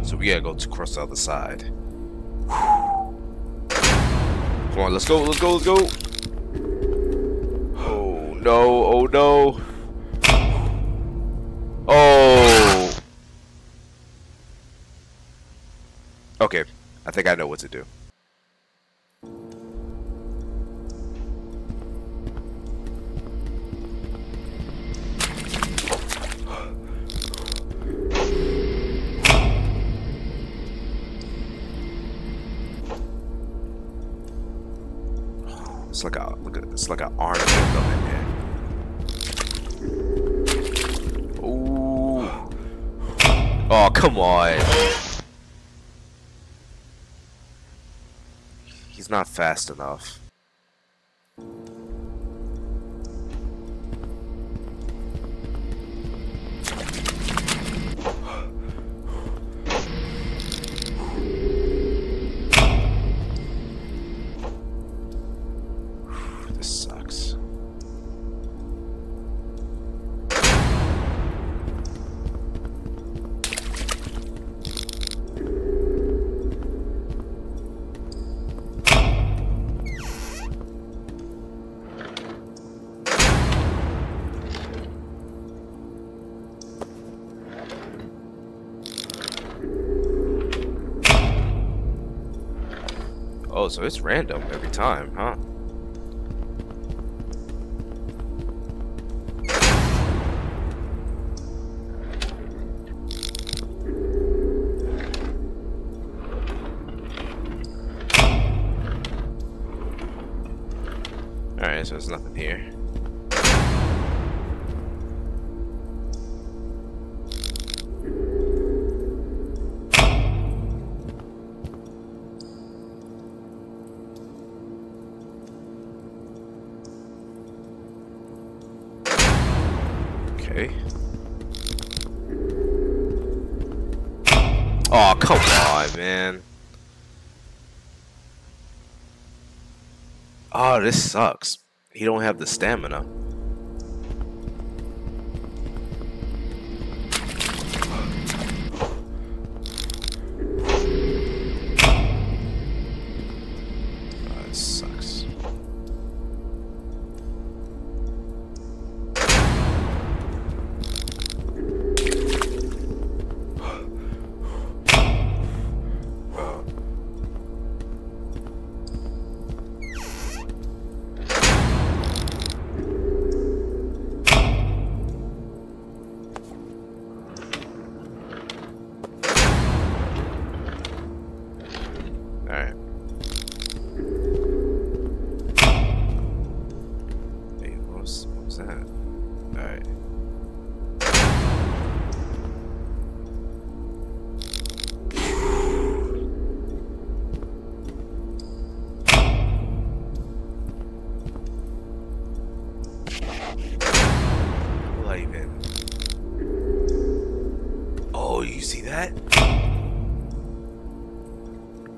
So we gotta go to cross the other side. Whew. Come on, let's go, let's go, let's go. Oh no, oh no. Okay, I think I know what to do. It's like a look at it's like an arm in there. Ooh. Oh, come on. He's not fast enough. This sucks. Oh, so it's random every time, huh? Alright, so there's nothing here. Oh, come on, man. Oh, this sucks. He don't have the stamina. Oh, this sucks.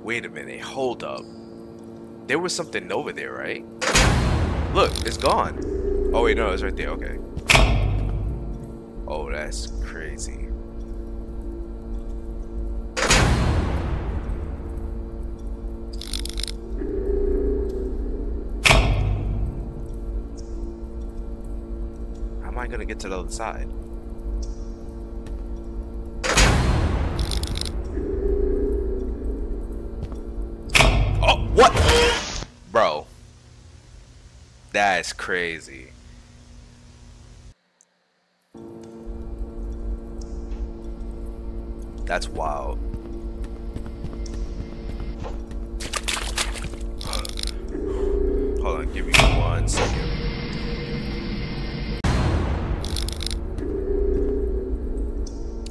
Wait a minute, hold up. There was something over there, right? Look, it's gone. Oh wait, no, it's right there, okay. Oh, that's crazy. How am I gonna get to the other side? What? Bro. That's crazy. That's wild. Hold on, give me one second.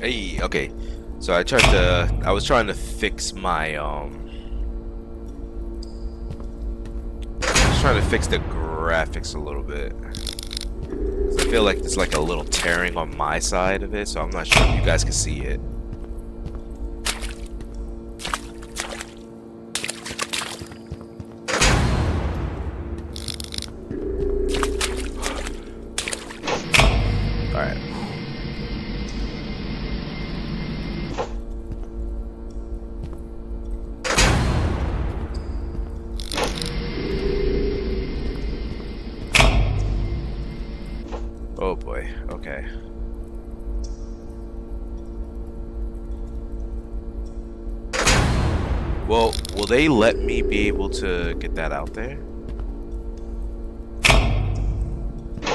Hey, okay. So I tried to, I was trying to fix my, um, trying to fix the graphics a little bit. I feel like there's like a little tearing on my side of it, so I'm not sure if you guys can see it. Oh boy, okay. Well, will they let me be able to get that out there?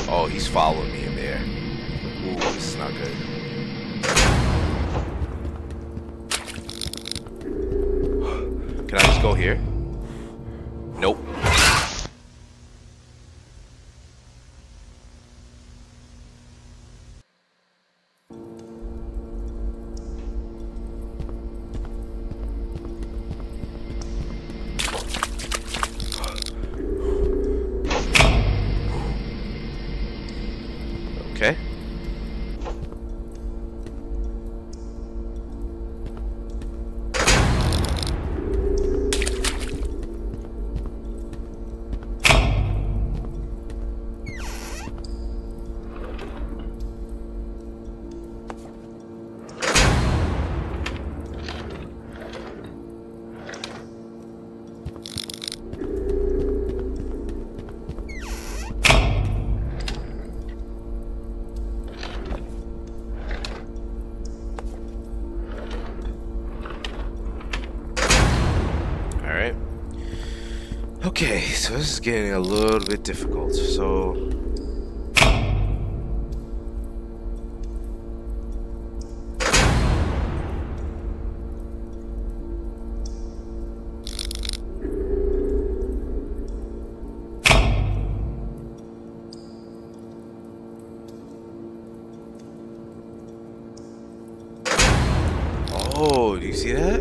Oh, he's following me in there. Ooh, this is not good. Can I just go here? Nope. Okay. Okay, so this is getting a little bit difficult, so... Do you see that?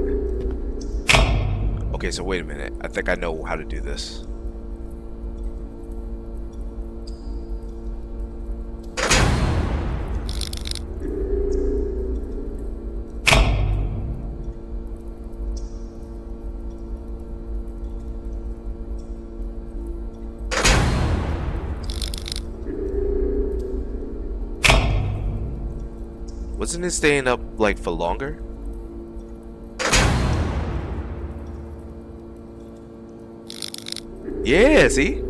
Okay, so wait a minute. I think I know how to do this. Wasn't it staying up like for longer? Yeah, see?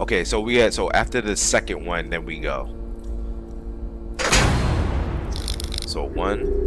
Okay, so we had so after the second one then we go. So one.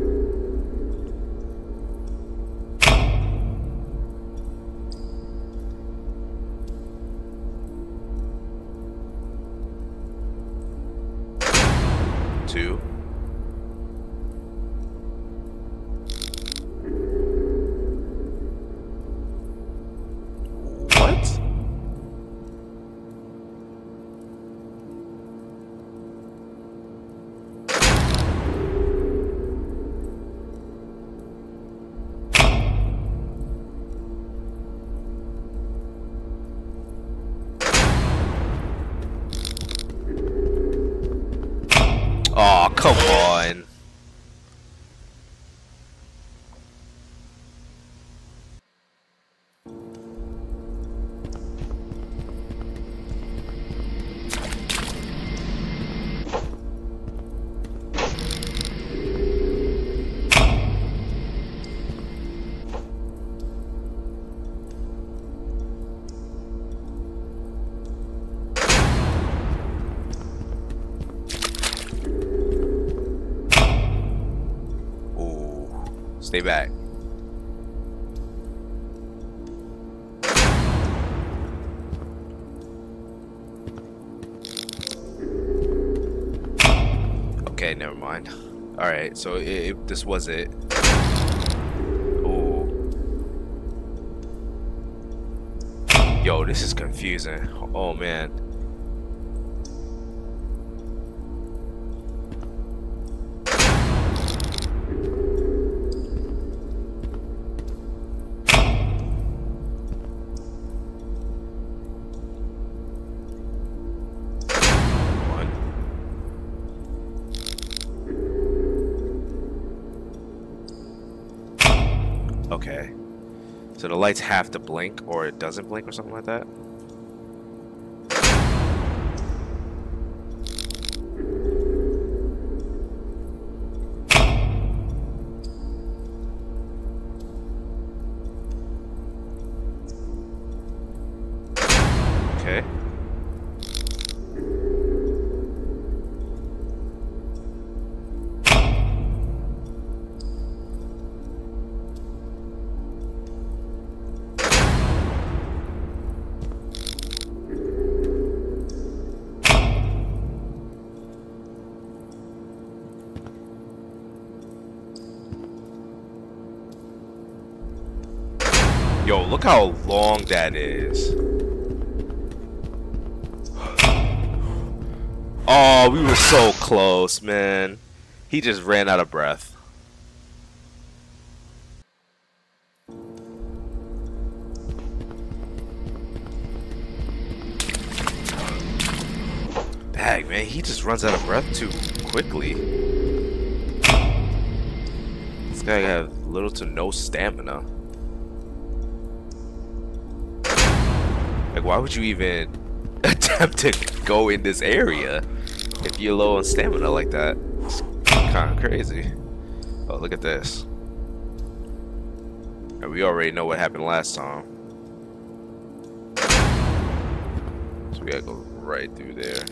Stay back. Okay, never mind. All right, so it, it, this was it. Oh, yo, this is confusing. Oh man. Okay, so the lights have to blink or it doesn't blink or something like that. Okay. Yo, look how long that is. Oh, we were so close, man. He just ran out of breath. Dang, man, he just runs out of breath too quickly. This guy has little to no stamina. Like, why would you even attempt to go in this area if you're low on stamina like that? It's kind of crazy. Oh, look at this. And we already know what happened last time. So we gotta go right through there.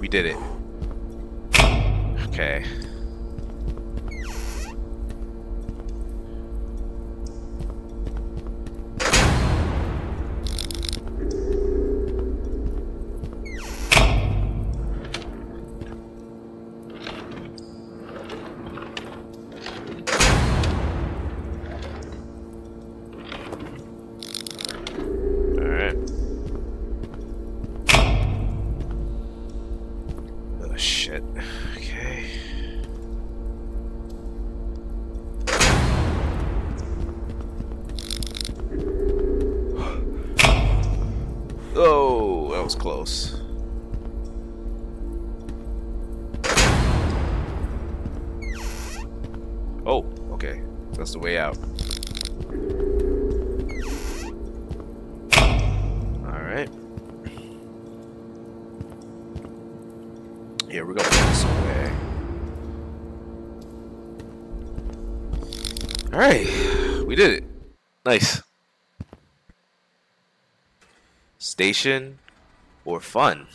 We did it. Okay. was close. Oh, okay. That's the way out. Alright. Yeah, we're gonna put this away. Alright. We did it. Nice. Station or fun?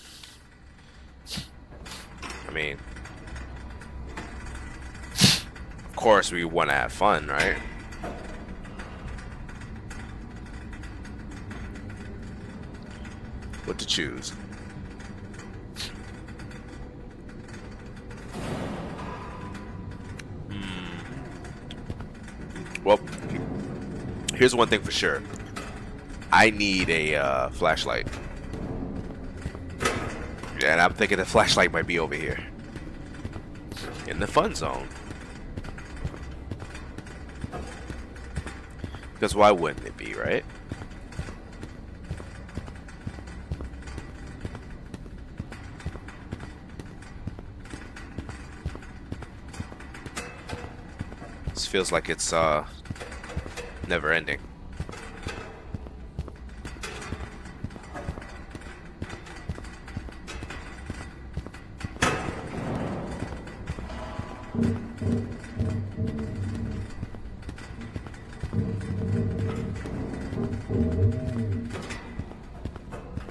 I mean, of course we want to have fun, right? What to choose? Hmm. Well, here's one thing for sure. I need a uh, flashlight, and I'm thinking the flashlight might be over here in the fun zone. Because why wouldn't it be, right? This feels like it's uh, never ending.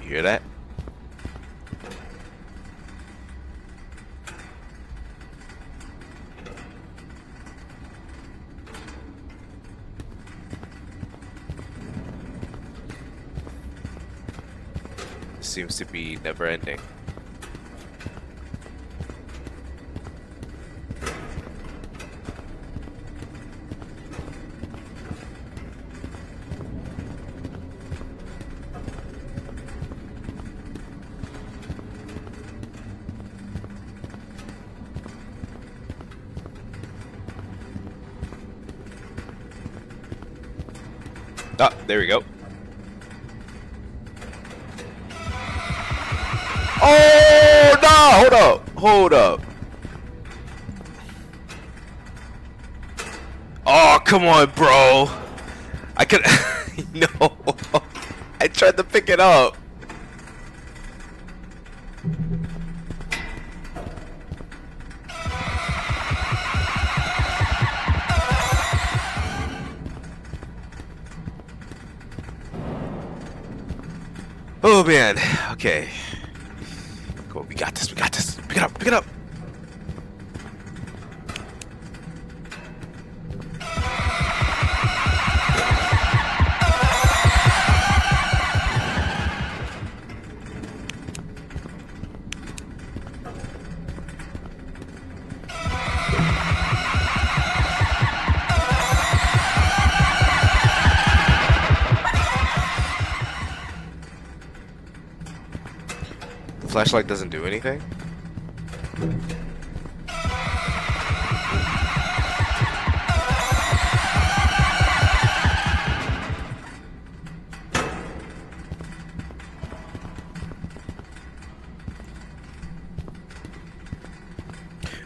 Hear that? It seems to be never ending. Ah, there we go. Oh, no! Hold up. Hold up. Oh, come on, bro. I could... No. I tried to pick it up. Oh man, okay. Come on, we got this, we got this. Pick it up, pick it up. Flashlight doesn't do anything?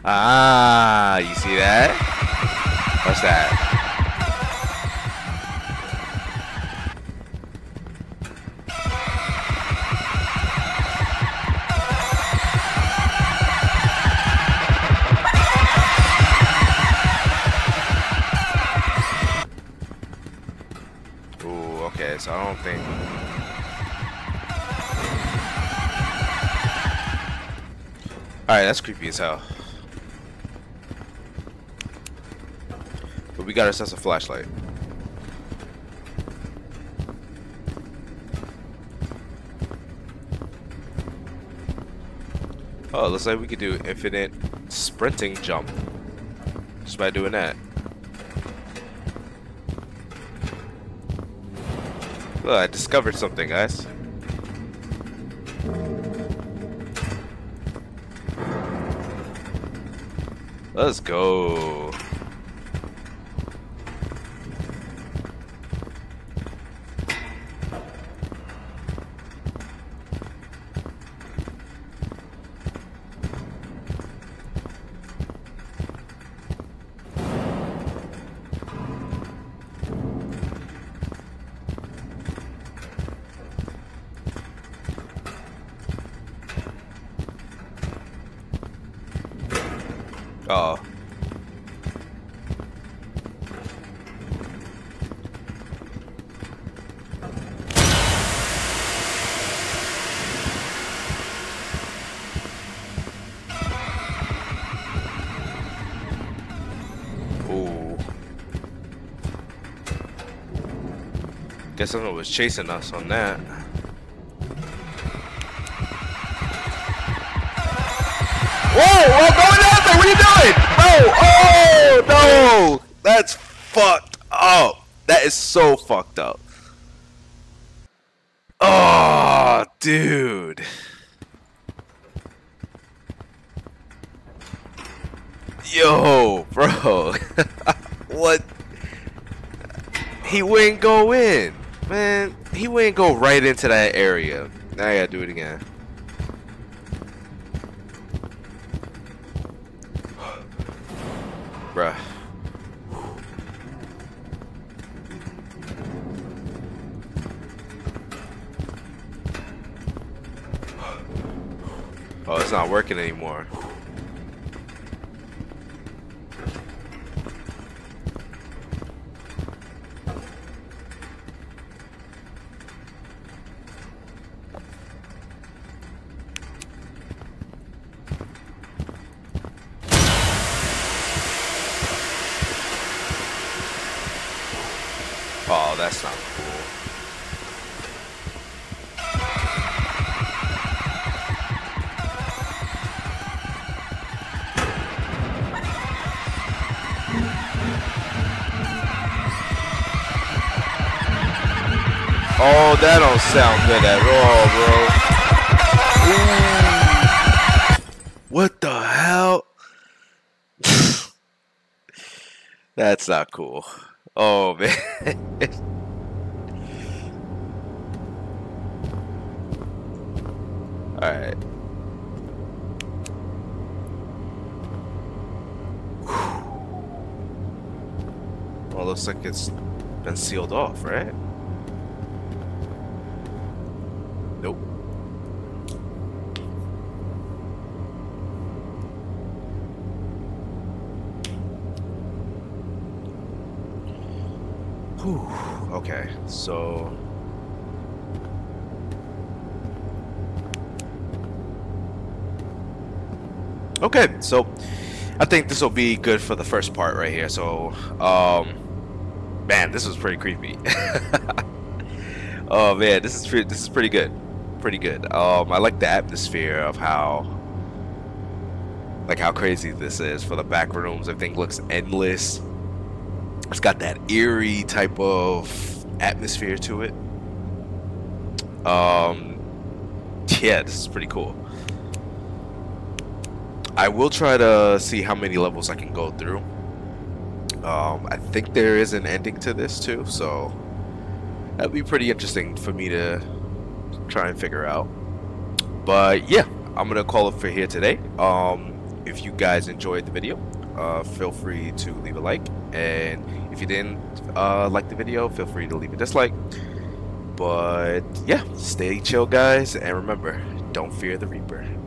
Ah, you see that? What's that? Okay, so I don't think. Alright, that's creepy as hell. But we got ourselves a flashlight. Oh, it looks like we could do infinite sprinting jump just by doing that. Look, I discovered something, guys. Let's go. Oh. Guess someone was chasing us on that. Whoa! Well, going out there. What are you doing? No! Oh no! That's fucked up. That is so fucked up. Oh, dude. Yo, bro. What? He wouldn't go in. Man, he wouldn't go right into that area. Now I gotta do it again. Bruh. Oh, it's not working anymore. Oh, that's not cool. Oh, that don't sound good at all, bro. That's not cool. Oh, man. Alright. Well, looks like it's been sealed off, right? Nope. Whew. Okay, so okay, so I think this will be good for the first part right here. So, um, man, this was pretty creepy. Oh man, this is this is pretty good, pretty good. Um, I like the atmosphere of how, like, how crazy this is for the back rooms. Everything looks endless. It's got that eerie type of atmosphere to it. Um, yeah, this is pretty cool. I will try to see how many levels I can go through. Um, I think there is an ending to this too, so that'd be pretty interesting for me to try and figure out. But yeah, I'm gonna call it for here today. Um, if you guys enjoyed the video, uh, feel free to leave a like. And if you didn't uh, like the video, feel free to leave a dislike. But yeah, stay chill, guys, and remember, don't fear the Reaper.